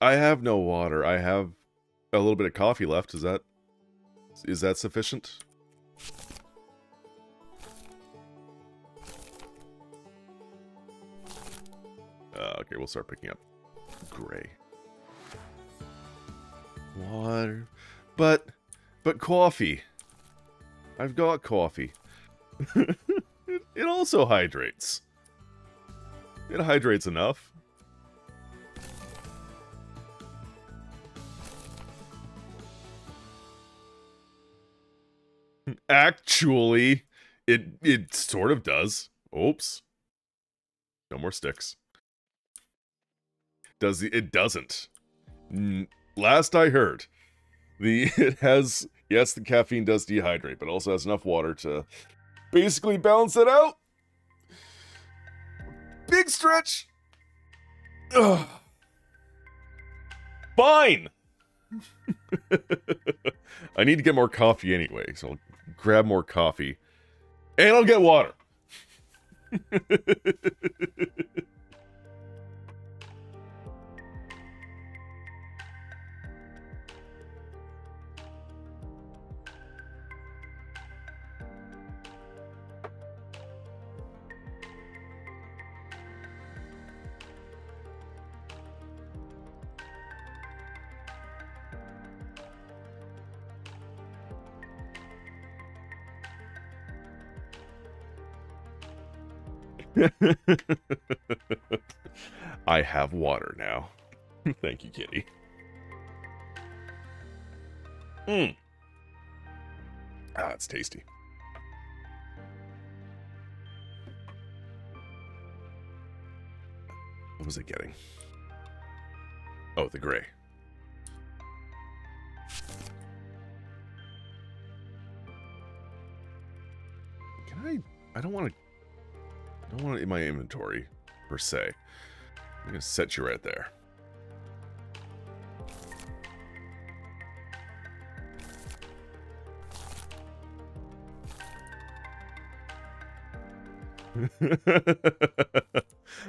I have no water. I have a little bit of coffee left. Is that is that sufficient? Uh, okay, we'll start picking up gray water, but but coffee. I've got coffee. It also hydrates. It hydrates enough. Actually, it it sort of does. Oops. No more sticks. Does the, it doesn't. Last I heard, the it has... Yes, the caffeine does dehydrate, but also has enough water to basically balance it out. Big stretch. Ugh. Fine. I need to get more coffee anyway, so I'll grab more coffee. And I'll get water. I have water now. Thank you, kitty. Mmm. Ah, it's tasty. What was it getting? Oh, the gray. Can I... I don't want to... I don't want it in my inventory, per se. I'm going to set you right there.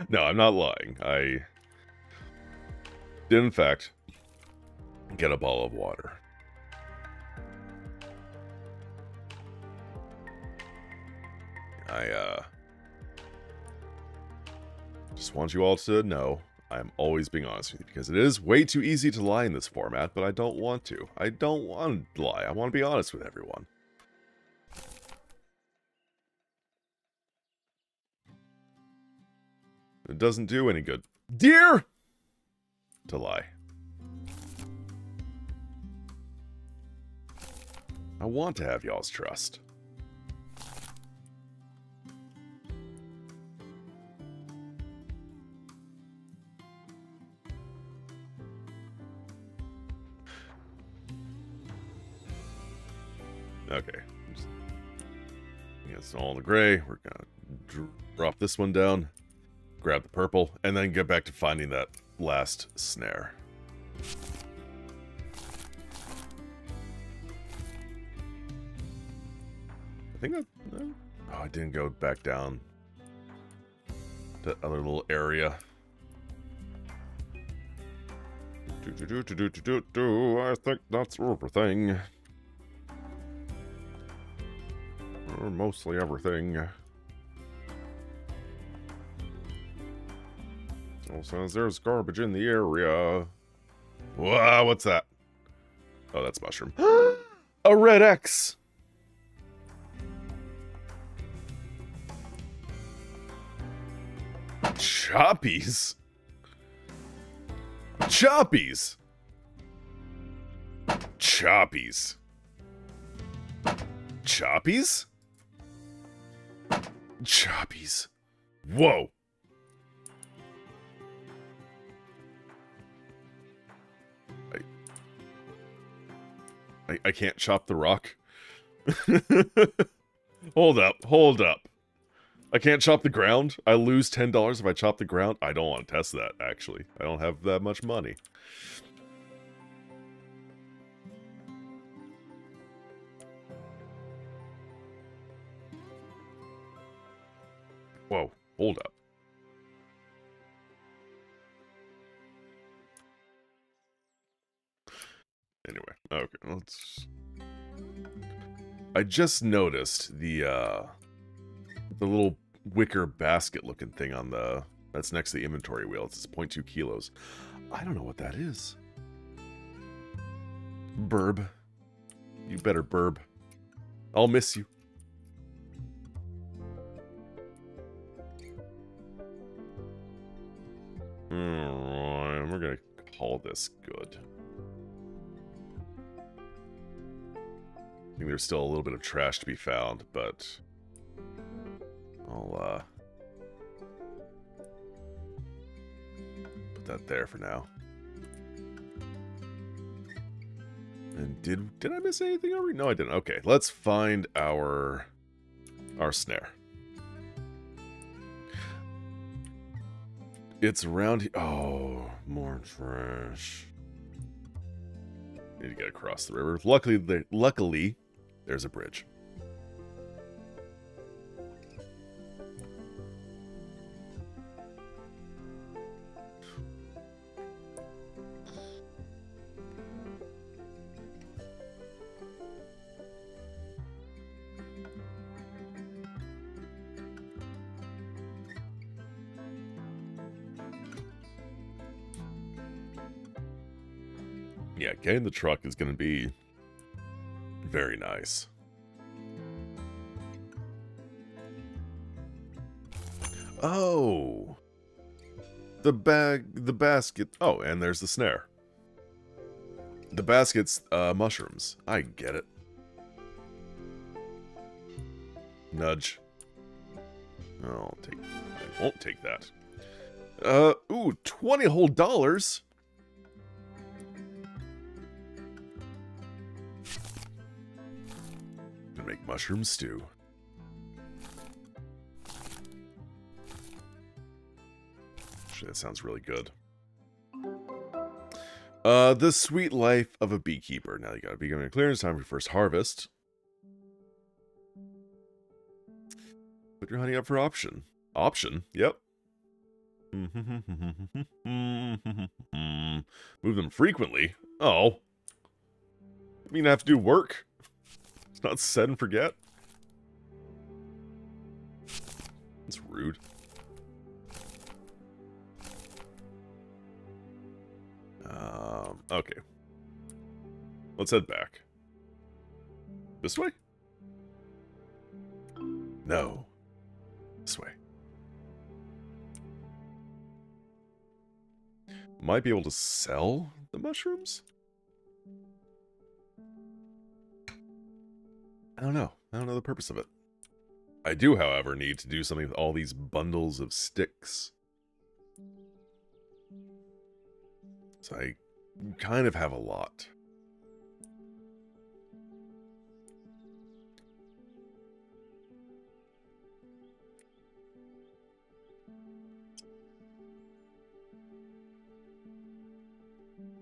No, I'm not lying. I did, in fact, get a bottle of water. I, uh... just want you all to know I'm always being honest with you, because it is way too easy to lie in this format, but I don't want to. I don't want to lie. I want to be honest with everyone. It doesn't do any good, dear, to lie. I want to have y'all's trust. Okay, it's all the gray. We're gonna drop this one down, grab the purple, and then get back to finding that last snare. think that... No. Oh, I didn't go back down. That other little area. Do, do, do, do, do, do, do. I think that's everything. Or mostly everything. Also, there's garbage in the area. Wow, what's that? Oh, that's mushroom. A red X. Choppies. Choppies. Choppies. Choppies? Choppies. Whoa. I, I can't chop the rock. Hold up, hold up. I can't chop the ground. I lose ten dollars if I chop the ground. I don't want to test that, actually. I don't have that much money. Whoa, hold up. Anyway, okay, let's... I just noticed the, uh... the little wicker basket-looking thing on the... That's next to the inventory wheel. It's zero point two kilos. I don't know what that is. Burb. You better burb. I'll miss you. Alright, we're gonna call this good. I think there's still a little bit of trash to be found, but I'll uh, put that there for now. And did did I miss anything already? No, I didn't. Okay, let's find our our snare. It's around here. Oh, more trash. Need to get across the river. Luckily, they, luckily. There's a bridge. Yeah, getting the truck is going to be very nice. Oh, the bag, the basket. Oh, and there's the snare. The basket's uh, mushrooms. I get it. Nudge. I'll take. I won't take that. Uh, ooh, twenty whole dollars. Make mushroom stew. Actually, that sounds really good. Uh, the sweet life of a beekeeper. Now you gotta be given a clearance time for your first harvest. Put your honey up for option. Option? Yep. Move them frequently? Oh. I mean, I have to do work? It's not set and forget. It's rude. Um, okay. Let's head back. This way? No. This way. Might be able to sell the mushrooms? I don't know. I don't know the purpose of it. I do, however, need to do something with all these bundles of sticks. So I kind of have a lot.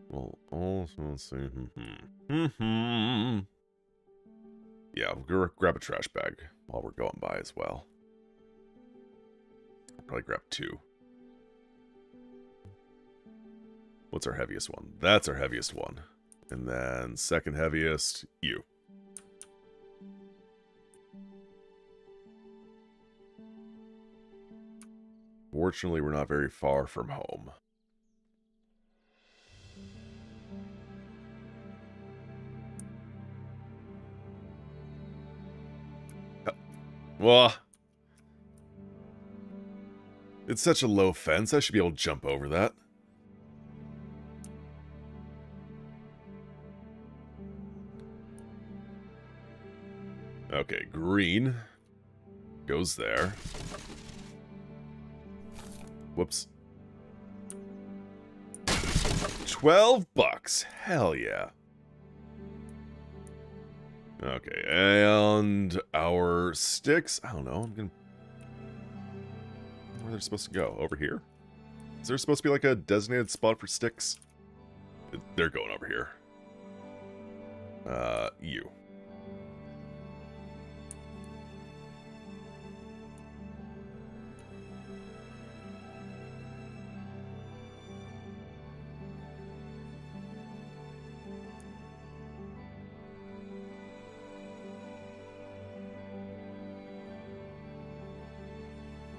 Well, also, let's see. Mm-hmm. Mm-hmm. Yeah, we'll go grab a trash bag while we're going by as well. Probably grab two. What's our heaviest one? That's our heaviest one. And then second heaviest, you. Fortunately, we're not very far from home. Well, it's such a low fence, I should be able to jump over that. Okay, green goes there. Whoops. twelve bucks. Hell yeah. Okay, and our sticks. I don't know. I'm gonna. Where are they supposed to go? Over here? Is there supposed to be like a designated spot for sticks? They're going over here. Uh, you.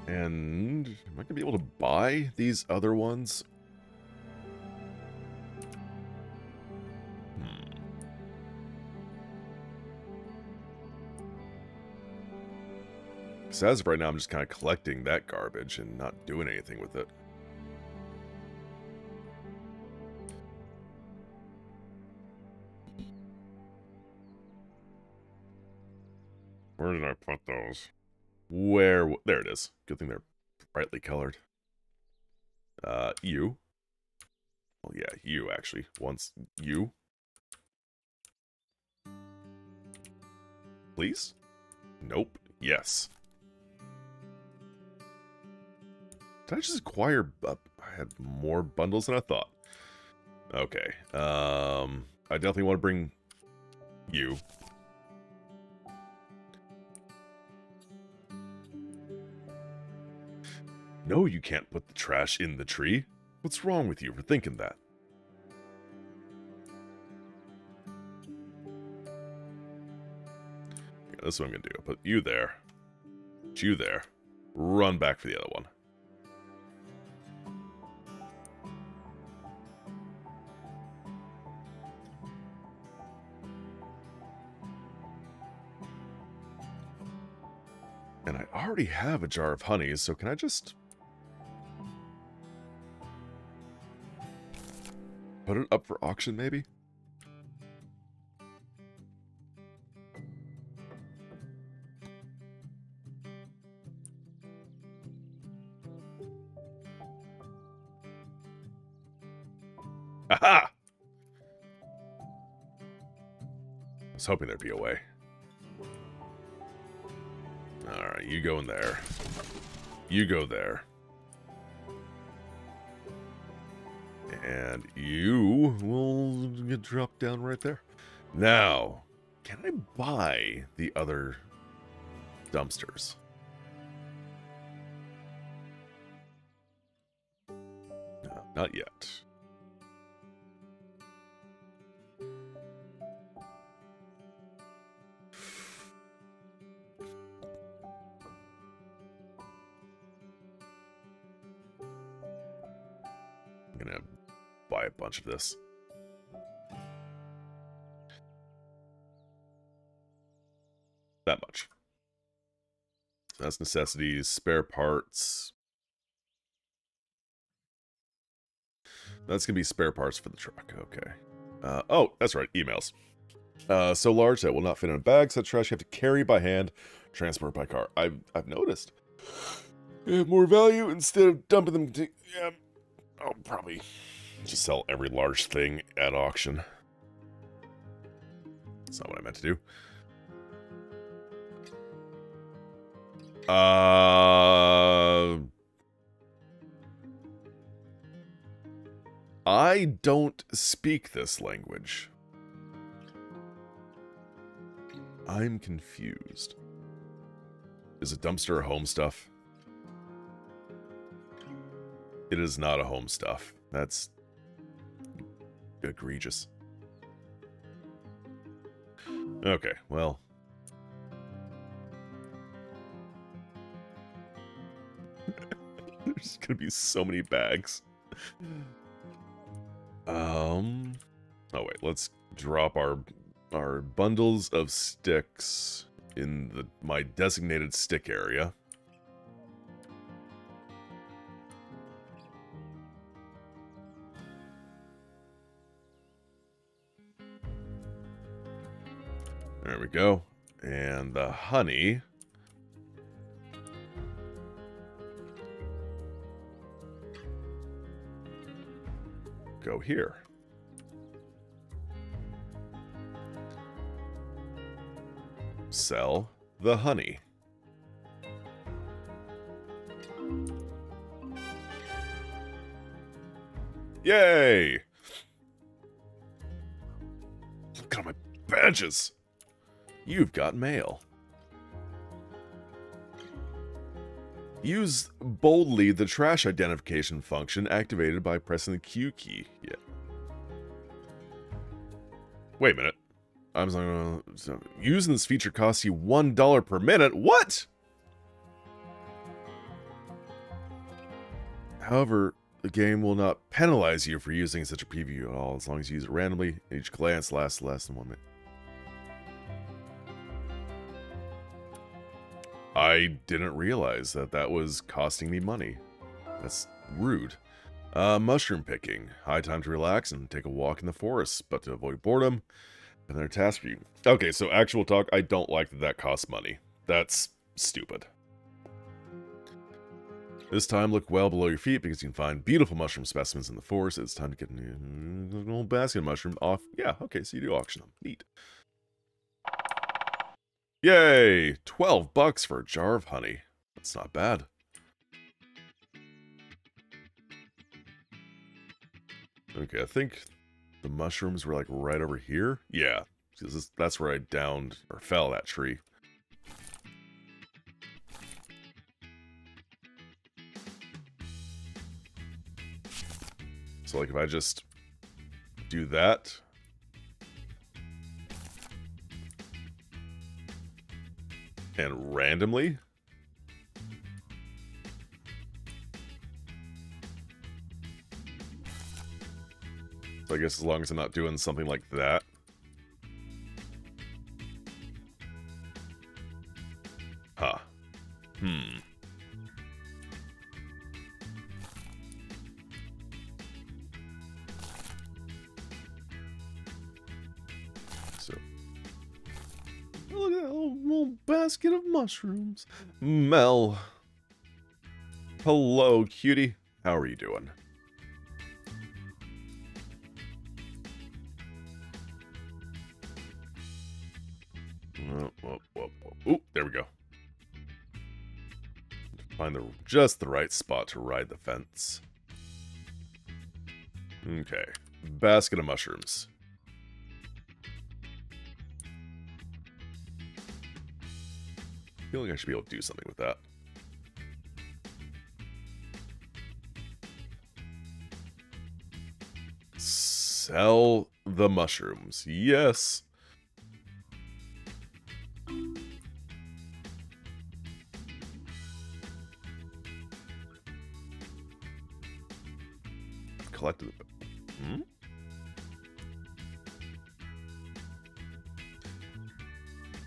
And am I going to be able to buy these other ones? Hmm. So as of right now, I'm just kind of collecting that garbage and not doing anything with it. Where did I put those? Where? There it is. Good thing they're brightly colored. Uh, you. Well, yeah, you actually. Once you. Please? Nope. Yes. Did I just acquire... Uh, I had more bundles than I thought. Okay. Um, I definitely want to bring you. No, you can't put the trash in the tree. What's wrong with you for thinking that? Yeah, that's what I'm going to do. Put you there. Put you there. Run back for the other one. And I already have a jar of honey, so can I just... put it up for auction, maybe? Aha! I was hoping there'd be a way. Alright, you go in there. You go there. And you will get dropped down right there. Now, can I buy the other dumpsters? No, not yet. I'm gonna buy a bunch of this. That much. So that's necessities, spare parts. That's gonna be spare parts for the truck. Okay. Uh, oh, that's right. Emails. Uh, so large that will not fit in a bag. Such trash you have to carry by hand, transport by car. I've I've noticed. They have more value instead of dumping them. To, yeah. I'll probably just sell every large thing at auction. That's not what I meant to do. Uh, I don't speak this language. I'm confused. Is a dumpster a home stuff? It is not a home stuff. That's egregious. Okay, well. There's gonna be so many bags. Um. Oh wait, let's drop our our bundles of sticks in the my designated stick area. There we go. And the honey. Go here. Sell the honey. Yay! Look at my badges! You've got mail. Use boldly the trash identification function activated by pressing the Q key. Yeah. Wait a minute. I'm gonna, so using this feature costs you one dollar per minute. What? However, the game will not penalize you for using such a preview at all, as long as you use it randomly. And each glance lasts less than one minute. I didn't realize that that was costing me money. That's rude. Uh, mushroom picking. High time to relax and take a walk in the forest, but to avoid boredom, another task for you. Okay, so actual talk, I don't like that that costs money. That's stupid. This time, look well below your feet because you can find beautiful mushroom specimens in the forest. It's time to get an old basket of mushroom off. Yeah, okay, so you do auction them. Neat. Yay! twelve bucks for a jar of honey. That's not bad. Okay, I think the mushrooms were like right over here. Yeah, because that's where I downed or fell that tree. So like if I just do that. And randomly? So I guess as long as I'm not doing something like that. Huh. Hmm. Basket of mushrooms. Mel. Hello, cutie. How are you doing? Oh, oh, oh, oh. Ooh, there we go. Find the just the right spot to ride the fence. Okay. Basket of mushrooms. I feel like I should be able to do something with that. Sell the mushrooms. Yes. I've collected the... Hmm?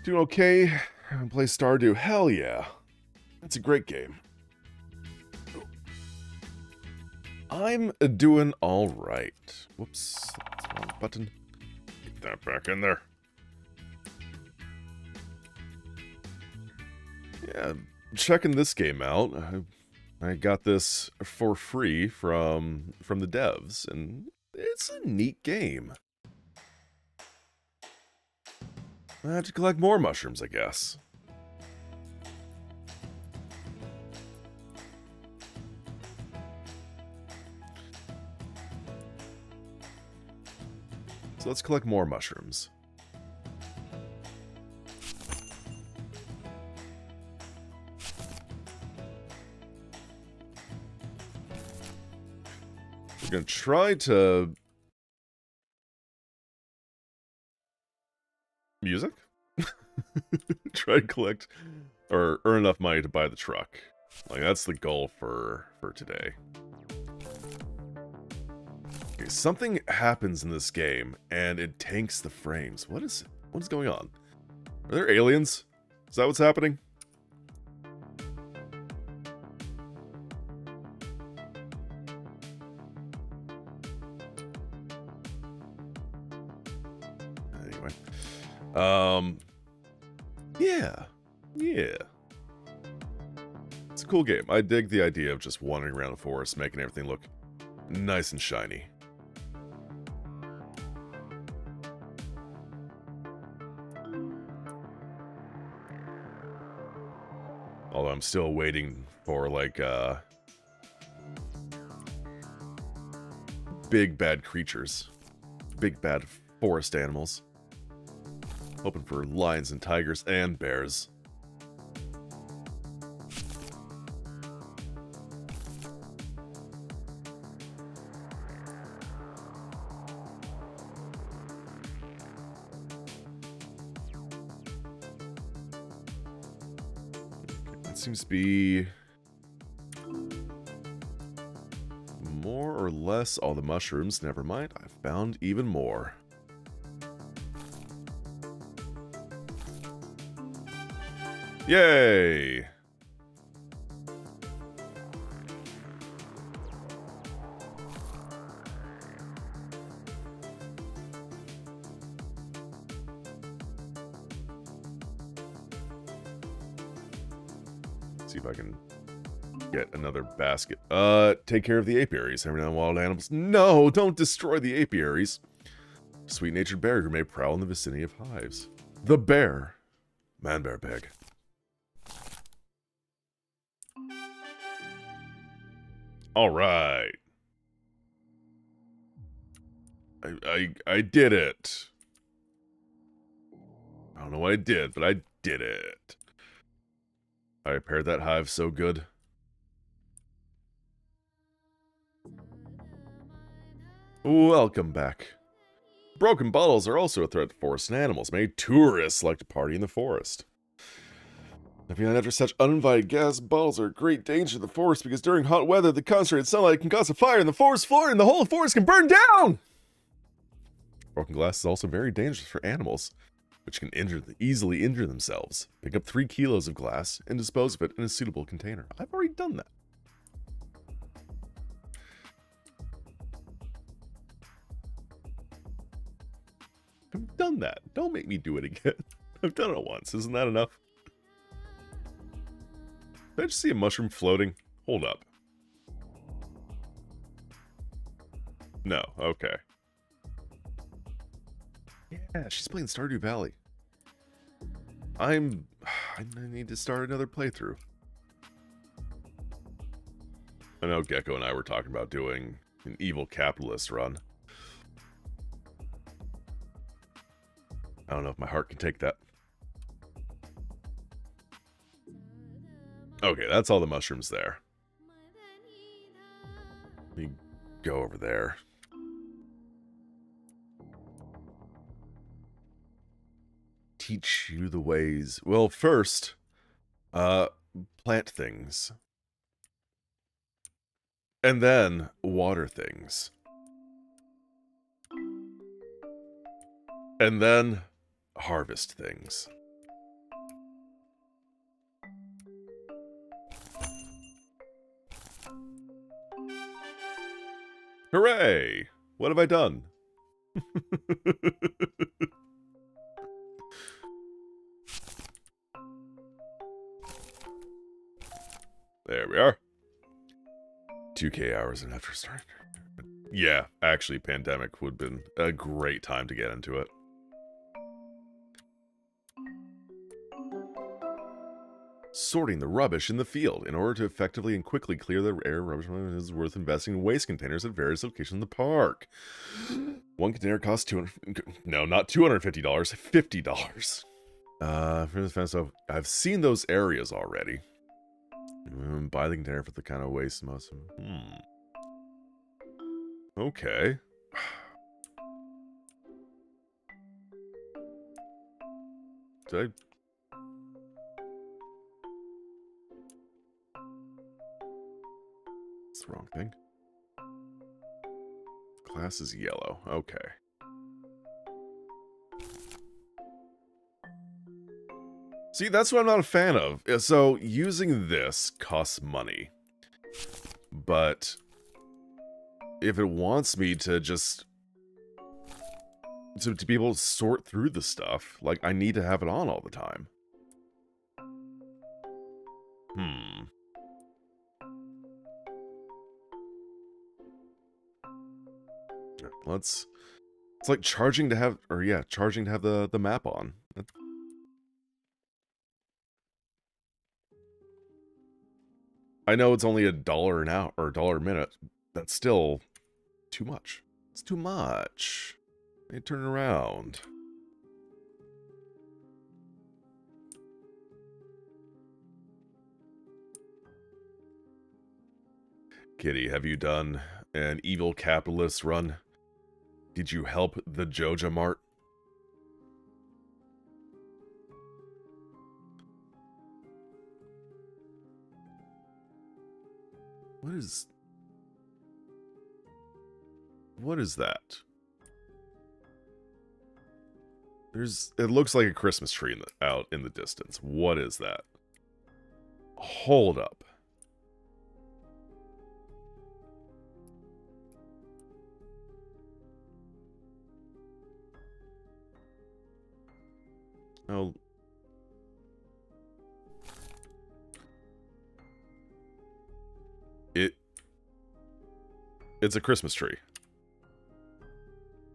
Doing okay. I haven't played Stardew. Hell yeah. That's a great game. I'm doing alright. Whoops. That's the wrong button. Get that back in there. Yeah, checking this game out. I, I got this for free from, from the devs, and it's a neat game. I have to collect more mushrooms, I guess. So let's collect more mushrooms. We're gonna try to... Music? Try to collect or earn enough money to buy the truck. Like, that's the goal for, for today. Okay, something happens in this game, and it tanks the frames. What is, what is going on? Are there aliens? Is that what's happening? Anyway. Um, yeah. Yeah. It's a cool game. I dig the idea of just wandering around the forest, making everything look nice and shiny. Although I'm still waiting for, like, uh... big bad creatures. Big bad forest animals. Hoping for lions and tigers and bears. Seems to be more or less all the mushrooms. Never mind, I found even more. Yay! See if I can get another basket. Uh, take care of the apiaries. Every now and wild animals. No, don't destroy the apiaries. Sweet-natured bear who may prowl in the vicinity of hives. The bear. Man bear pig. All right. I, I, I did it. I don't know what I did, but I did it. I repaired that hive so good. Welcome back. Broken bottles are also a threat to forests and animals. Many tourists like to party in the forest. If you're not after such uninvited guests, bottles are a great danger to the forest because during hot weather, the concentrated sunlight can cause a fire in the forest floor and the whole forest can burn down! Broken glass is also very dangerous for animals, which can injure the, easily injure themselves. Pick up three kilos of glass and dispose of it in a suitable container. I've already done that. I've done that. Don't make me do it again. I've done it once. Isn't that enough? Did I just see a mushroom floating? Hold up. No. Okay. Yeah, she's playing Stardew Valley. I'm... I need to start another playthrough. I know Gecko and I were talking about doing an evil capitalist run. I don't know if my heart can take that. Okay, that's all the mushrooms there. Let me go over there. Teach you the ways. Well, first, uh, plant things. And then water things. And then harvest things. Hooray! What have I done? There we are. two K hours and after starting. Yeah, actually, pandemic would have been a great time to get into it. Sorting the rubbish in the field. In order to effectively and quickly clear the air rubbish, it is worth investing in waste containers at various locations in the park. One container costs two hundred... No, not two hundred fifty dollars. fifty dollars. Uh, for the fence, I've seen those areas already. Buy the container for the kind of waste most of them. Hmm. Okay. Did I... It's the wrong thing. Glass is yellow. Okay. See, that's what I'm not a fan of. So, using this costs money. But if it wants me to just... To, to be able to sort through the stuff, like, I need to have it on all the time. Hmm. Let's... It's like charging to have... Or, yeah, charging to have the, the map on. That's, I know it's only a dollar an hour, or a dollar a minute. That's still too much. It's too much. I need to turn around. Kitty, have you done an evil capitalist run? Did you help the Joja Mart? What is... What is that? There's... It looks like a Christmas tree in the, out in the distance. What is that? Hold up. Oh... It's a Christmas tree.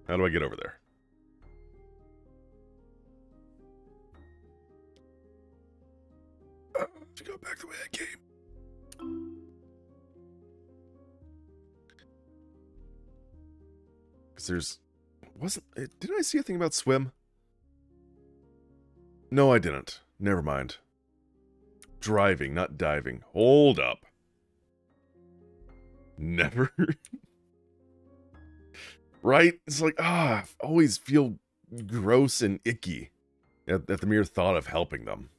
How do I get over there? Uh, to go back the way I came. Because there's... Wasn't... It, didn't I see a thing about swim? No, I didn't. Never mind. Driving, not diving. Hold up. Never. Right? It's like, ah, I always feel gross and icky at, at the mere thought of helping them.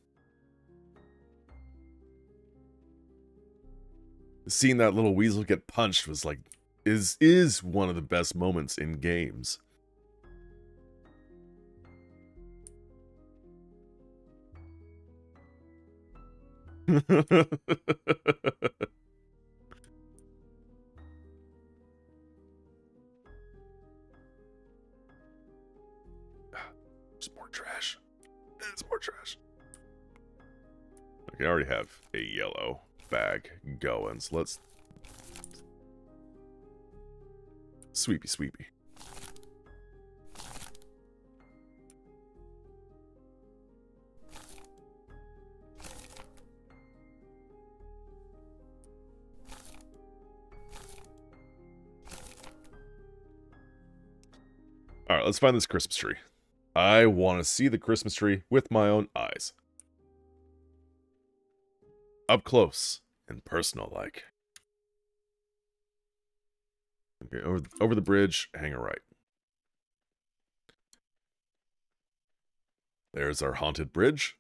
Seeing that little weasel get punched was like, is is one of the best moments in games. Trash. It's more trash. Okay, I already have a yellow bag going, so let's... Sweepy, sweepy. Alright, let's find this Christmas tree. I want to see the Christmas tree with my own eyes. Up close and personal like. Okay, over, over the bridge, hang a right. There's our haunted bridge.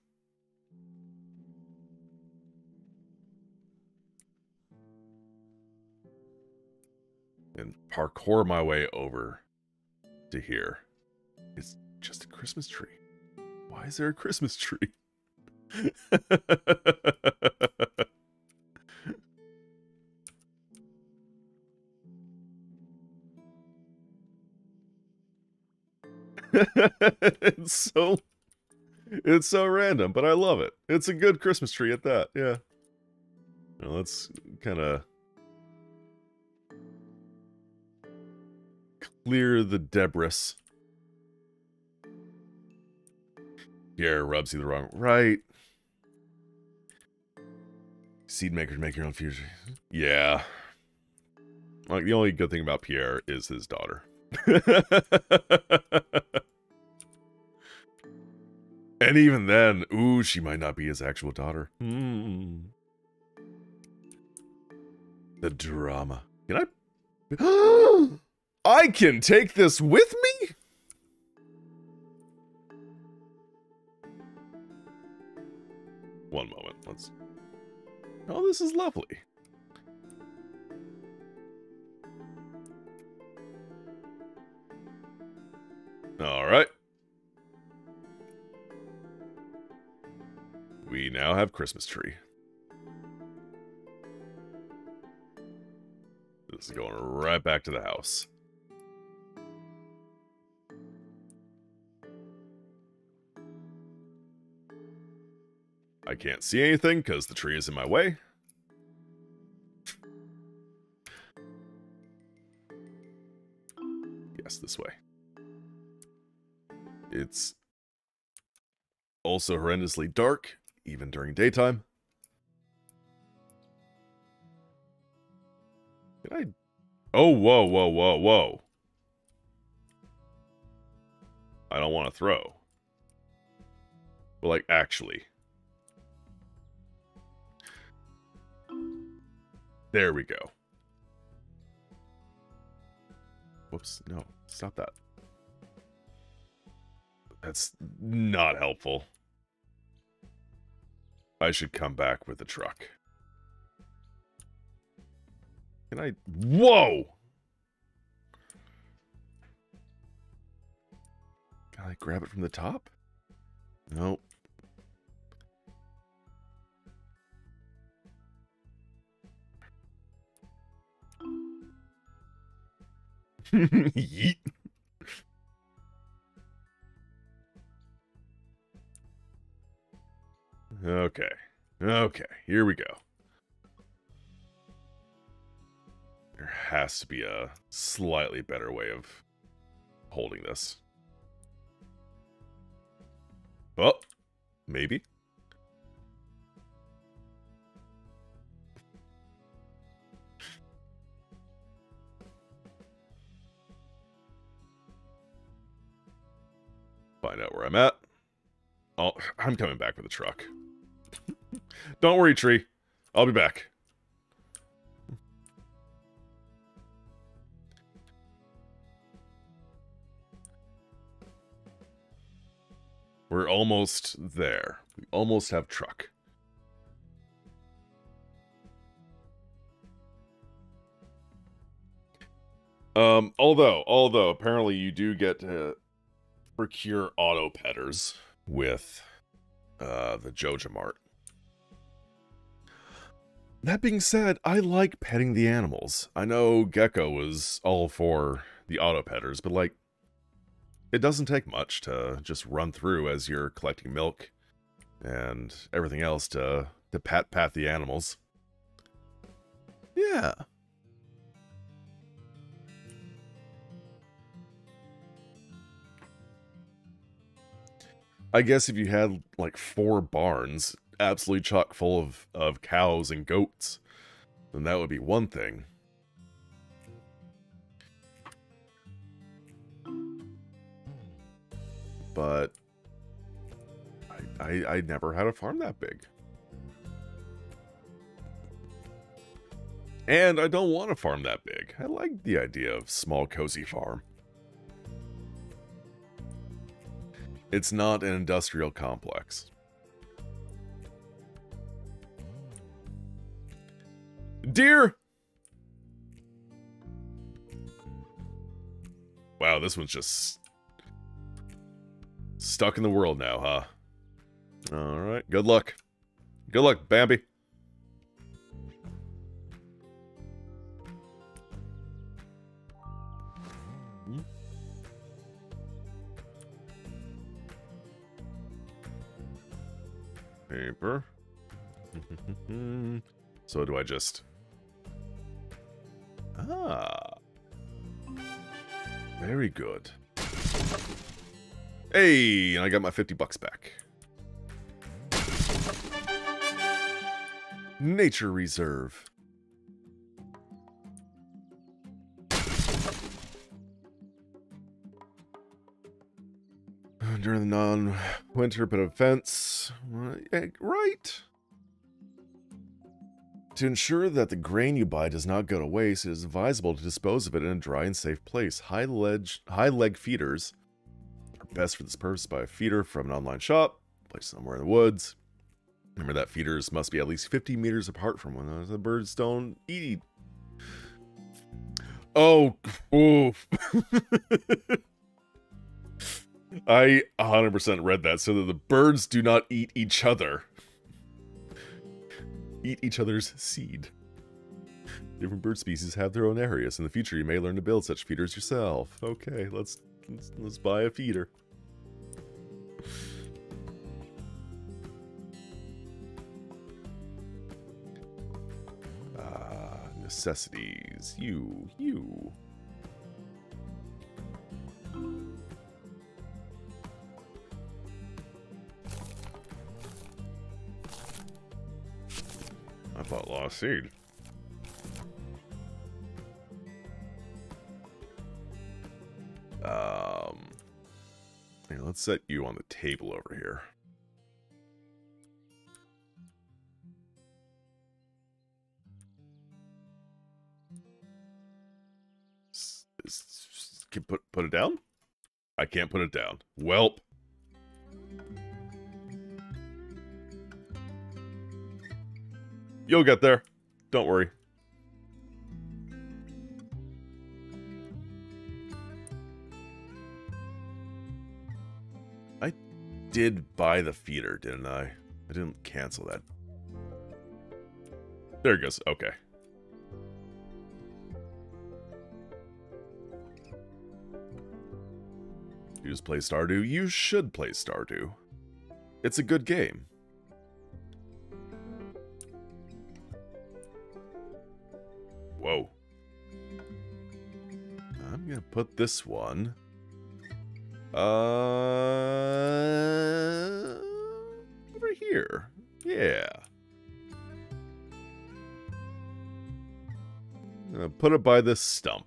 And parkour my way over to here. It's just a Christmas tree. Why is there a Christmas tree? It's so... It's so random, but I love it. It's a good Christmas tree at that, yeah. Now let's kind of... clear the debris. Pierre rubs you the wrong... Right. Seed maker to make your own future. Yeah. Like, the only good thing about Pierre is his daughter. And even then, ooh, she might not be his actual daughter. Mm. The drama. Can I... I can take this with me? One moment, let's... Oh, this is lovely. All right. We now have Christmas tree. This is going right back to the house. I can't see anything because the tree is in my way. Yes, this way. It's also horrendously dark, even during daytime. Did I? Oh, whoa, whoa, whoa, whoa. I don't want to throw. But, like, actually. There we go. Whoops, no, stop that. That's not helpful. I should come back with the truck. Can I? Whoa! Can I grab it from the top? Nope. Yeet. Okay. Okay. Here we go. There has to be a slightly better way of holding this. Well, maybe. Find out where I'm at. Oh, I'm coming back with a truck. Don't worry, tree. I'll be back. We're almost there. We almost have truck. Um, although, although apparently you do get to procure auto petters with uh, the Joja Mart. That being said, I like petting the animals. I know Gecko was all for the auto-petters, but, like, it doesn't take much to just run through as you're collecting milk and everything else to to pat-pat the animals. Yeah. I guess if you had, like, four barns absolutely chock full of, of cows and goats, then that would be one thing. But I, I, I never had a farm that big. And I don't want a farm that big. I like the idea of small, cozy farm. It's not an industrial complex. Deer! Wow, this one's just stuck in the world now, huh? Alright, good luck. Good luck, Bambi. Paper. So do I just... Ah. Very good. Hey, and I got my fifty bucks back. Nature Reserve. During the non-winter bit of fence. Right. To ensure that the grain you buy does not go to waste, it is advisable to dispose of it in a dry and safe place. High, ledge, high leg feeders are best for this purpose. Buy a feeder from an online shop, place somewhere in the woods. Remember that feeders must be at least fifty meters apart from one another. The birds don't eat. Oh, oof. I one hundred percent read that, so that the birds do not eat each other. Eat each other's seed. Different bird species have their own areas. In the future, you may learn to build such feeders yourself. Okay, let's let's, let's buy a feeder. Ah, uh, necessities. You, you. I bought lost seed. Um, here, let's set you on the table over here. Can put put it down? I can't put it down. Welp. You'll get there. Don't worry. I did buy the feeder, didn't I? I didn't cancel that. There it goes. Okay. You just play Stardew? You should play Stardew. It's a good game. Whoa. I'm gonna put this one. Uh, over here. Yeah. I'm gonna put it by this stump.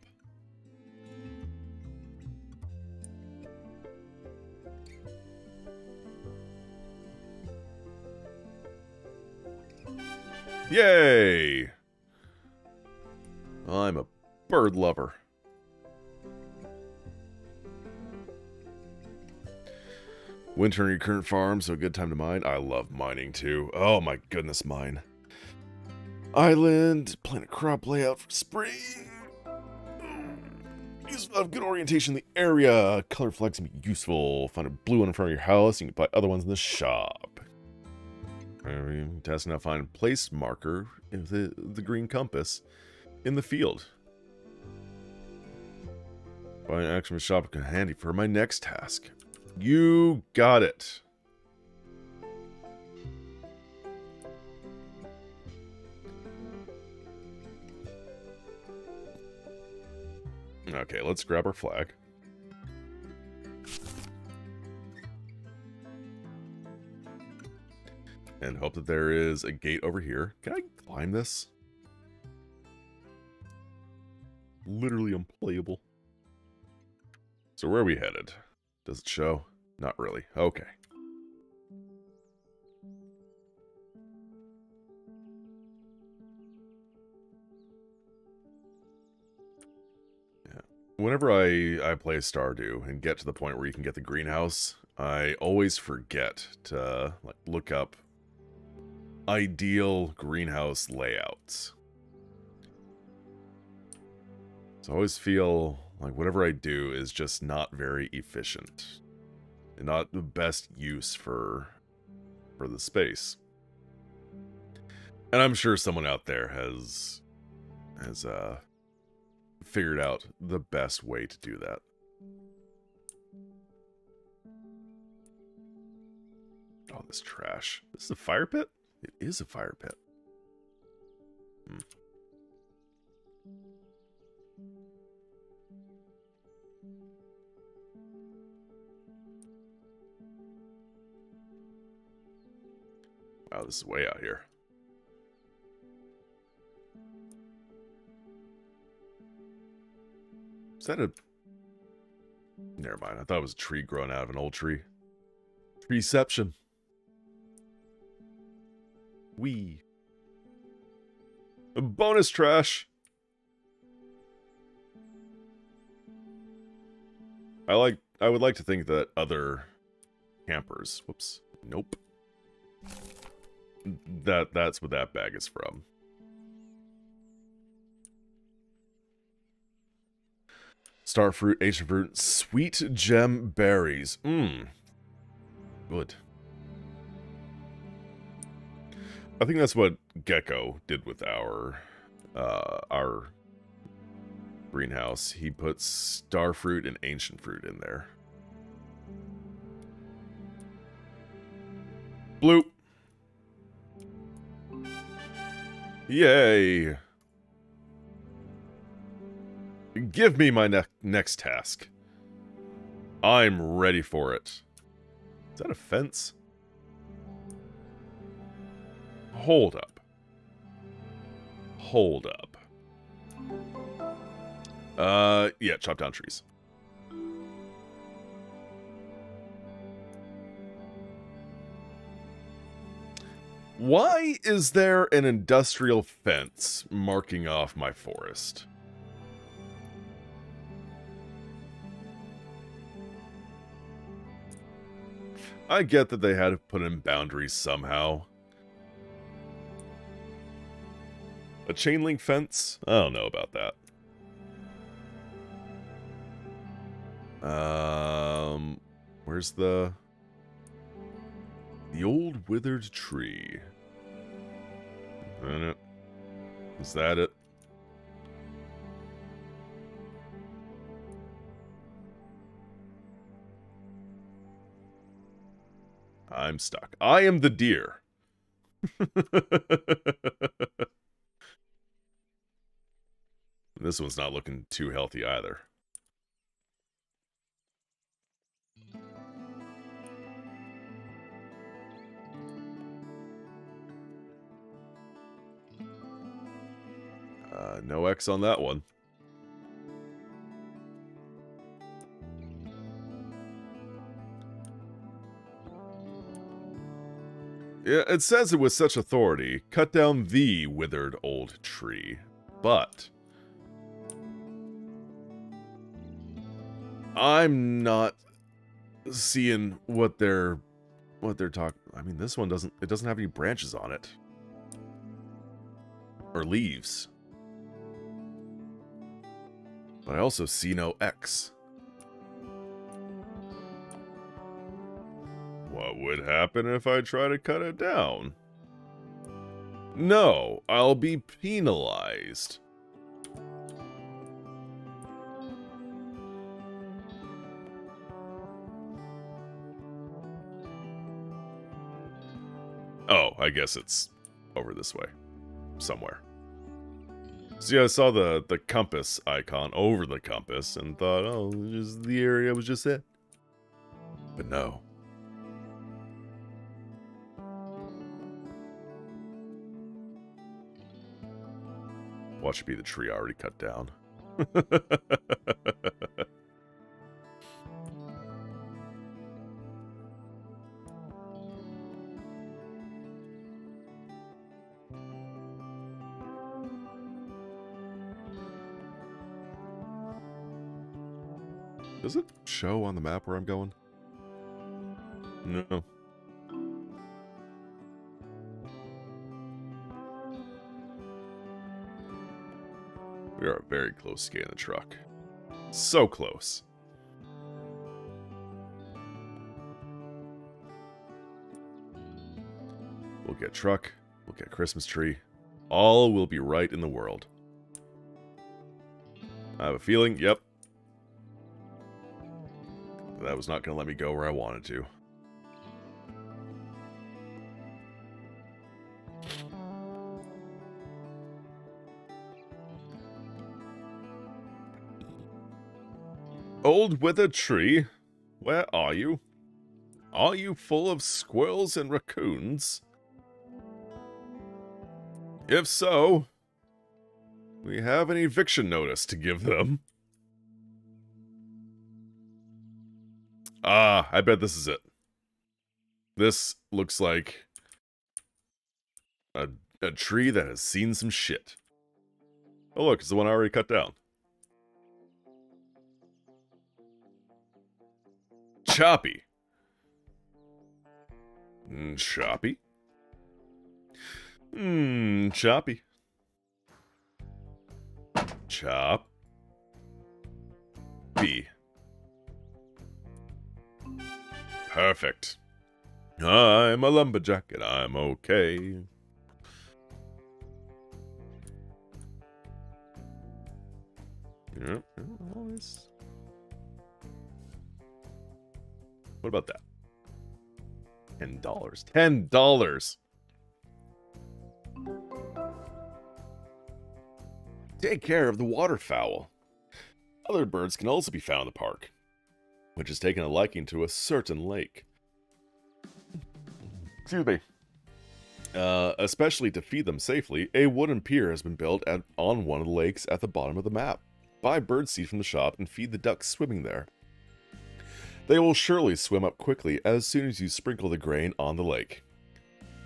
Yay! I'm a bird lover. Winter on your current farm, so a good time to mine. I love mining too. Oh my goodness, mine. Island, plant a crop layout for spring. Use of good orientation in the area. Color flags can be useful. Find a blue one in front of your house. You can buy other ones in the shop. Task now, find a place marker with the, the green compass. In the field. Buy an action shop can handy for my next task. You got it. Okay, let's grab our flag. And hope that there is a gate over here. Can I climb this? Literally unplayable. So where are we headed? Does it show? Not really. Okay. Yeah. Whenever I, I play Stardew and get to the point where you can get the greenhouse, I always forget to like look up ideal greenhouse layouts. I always feel like whatever I do is just not very efficient and not the best use for for the space. And I'm sure someone out there has has uh figured out the best way to do that. All this trash. This is a fire pit? It is a fire pit. Hmm. Wow, this is way out here. Is that a... Never mind, I thought it was a tree growing out of an old tree. Treeception. Wee. Bonus trash! I like... I would like to think that other campers... Whoops. Nope. That that's what that bag is from. Starfruit, ancient fruit, sweet gem berries. Mmm. Good. I think that's what Gecko did with our uh, our greenhouse. He put starfruit and ancient fruit in there. Bloop. Yay. Give me my ne next task. I'm ready for it. Is that a fence? Hold up. Hold up. Uh, yeah, chop down trees. Why is there an industrial fence marking off my forest? I get that they had to put in boundaries somehow. A chain link fence? I don't know about that. Um, where's the... The old withered tree. Is that it? I'm stuck. I am the deer. This one's not looking too healthy either. Uh, no X on that one. Yeah, it says it with such authority, cut down the withered old tree, but... I'm not seeing what they're what they're talking. I mean, this one doesn't it doesn't have any branches on it or leaves. But I also see no X. What would happen if I try to cut it down? No, I'll be penalized. Oh, I guess it's over this way, somewhere. See, I saw the, the compass icon over the compass and thought, oh, just the area was just it. But no. Watch it be the tree I already cut down. Does it show on the map where I'm going? No. We are very close to getting the truck. So close. We'll get truck. We'll get Christmas tree. All will be right in the world. I have a feeling, yep. That was not going to let me go where I wanted to. Old withered tree, where are you? Are you full of squirrels and raccoons? If so, we have an eviction notice to give them. Ah, I bet this is it. This looks like a, a tree that has seen some shit. Oh look, it's the one I already cut down. Choppy. Mm, choppy. Mmm, choppy. Chop. B. Perfect. I'm a lumberjack and I'm okay. What about that? Ten dollars. Ten dollars. Take care of the waterfowl. Other birds can also be found in the park, which has taken a liking to a certain lake. Excuse me. Uh, especially to feed them safely, a wooden pier has been built at, on one of the lakes at the bottom of the map. Buy birdseed from the shop and feed the ducks swimming there. They will surely swim up quickly as soon as you sprinkle the grain on the lake.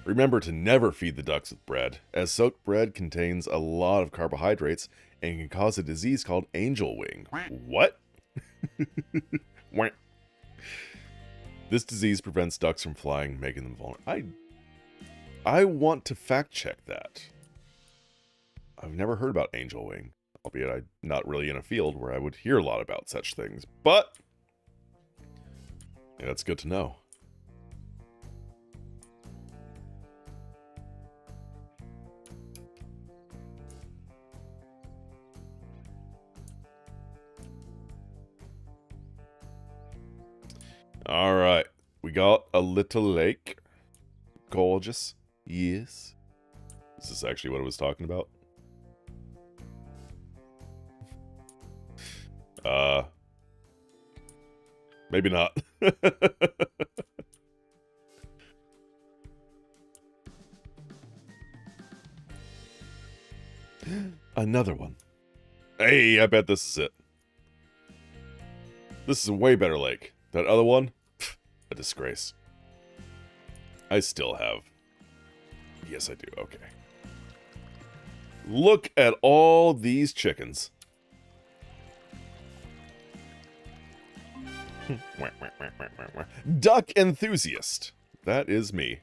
Remember to never feed the ducks with bread, as soaked bread contains a lot of carbohydrates and can cause a disease called angel wing. What? This disease prevents ducks from flying, making them vulnerable. I, I want to fact check that. I've never heard about angel wing, albeit I'm not really in a field where I would hear a lot about such things, but yeah, that's good to know. All right, we got a little lake. Gorgeous. Yes. Is this actually what I was talking about? Uh, maybe not. Another one. Hey, I bet this is it. This is a way better lake. That other one? Pfft, a disgrace. I still have. Yes, I do. Okay. Look at all these chickens. Duck enthusiast. That is me.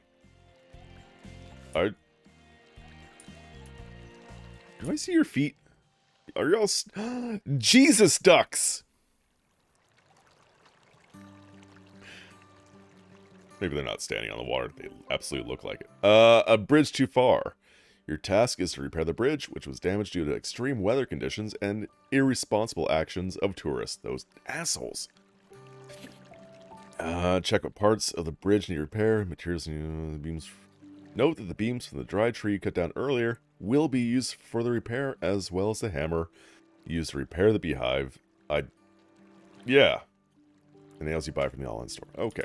I... Do I see your feet? Are y'all... St Jesus ducks! Maybe they're not standing on the water. They absolutely look like it. Uh, a bridge too far. Your task is to repair the bridge, which was damaged due to extreme weather conditions and irresponsible actions of tourists. Those assholes. Uh, check what parts of the bridge need repair. Materials and uh, the beams. Note that the beams from the dry tree cut down earlier will be used for the repair, as well as the hammer used to repair the beehive. I... Yeah. And the nails you buy from the online store. Okay.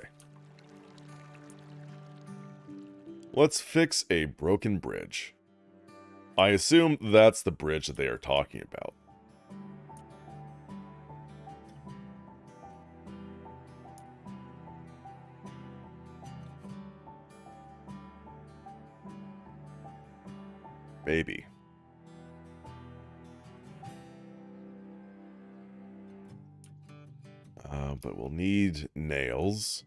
Let's fix a broken bridge. I assume that's the bridge that they are talking about. Maybe. Uh, but we'll need nails.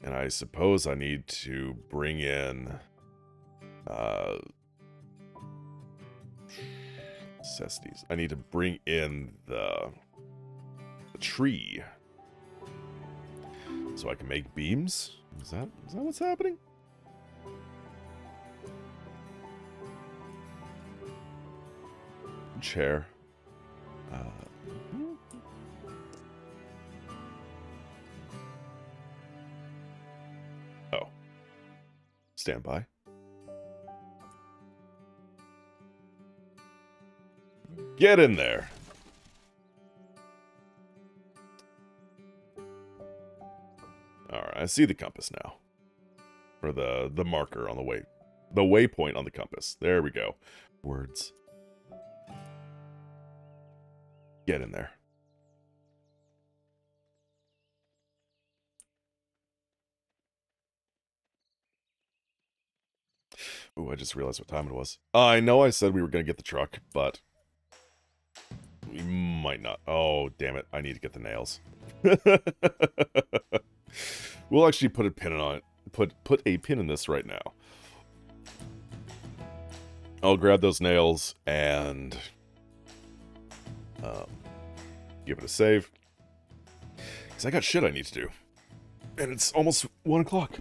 And I suppose I need to bring in uh, necessities. I need to bring in the, the tree so I can make beams. Is that is that what's happening? Chair. Uh, Stand by. Get in there. All right, I see the compass now, or the the marker on the way, the waypoint on the compass. There we go. Words. Get in there. Ooh, I just realized what time it was. Uh, I know I said we were going to get the truck, but we might not. Oh, damn it. I need to get the nails. We'll actually put a pin on it. Put, put a pin in this right now. I'll grab those nails and um, give it a save. Because I got shit I need to do. And it's almost one o'clock.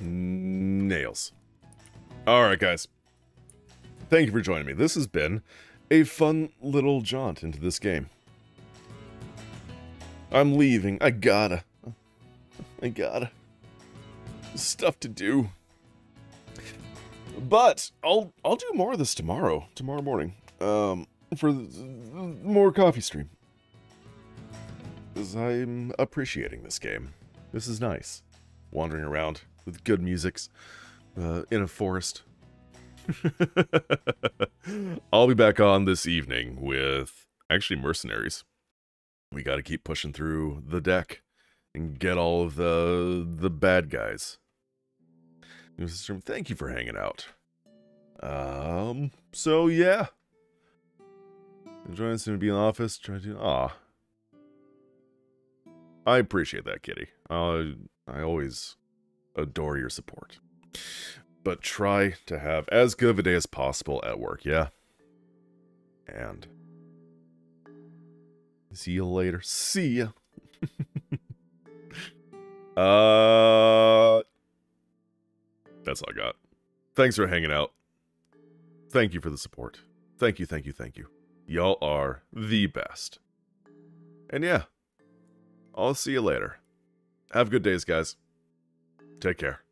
Nails. Alright, guys. Thank you for joining me. This has been a fun little jaunt into this game. I'm leaving. I gotta. I gotta. Stuff to do. But I'll I'll do more of this tomorrow. Tomorrow morning. Um, for more coffee stream. Because I'm appreciating this game. This is nice. Wandering around with good music uh, in a forest. I'll be back on this evening with actually mercenaries. We got to keep pushing through the deck and get all of the the bad guys. Thank you for hanging out. Um. So yeah, enjoying soon to be in the office. Try to ah. I appreciate that, Kitty. Uh, I always adore your support. But try to have as good of a day as possible at work, yeah? And see you later. See ya. uh, that's all I got. Thanks for hanging out. Thank you for the support. Thank you, thank you, thank you. Y'all are the best. And yeah, I'll see you later. Have good days, guys. Take care.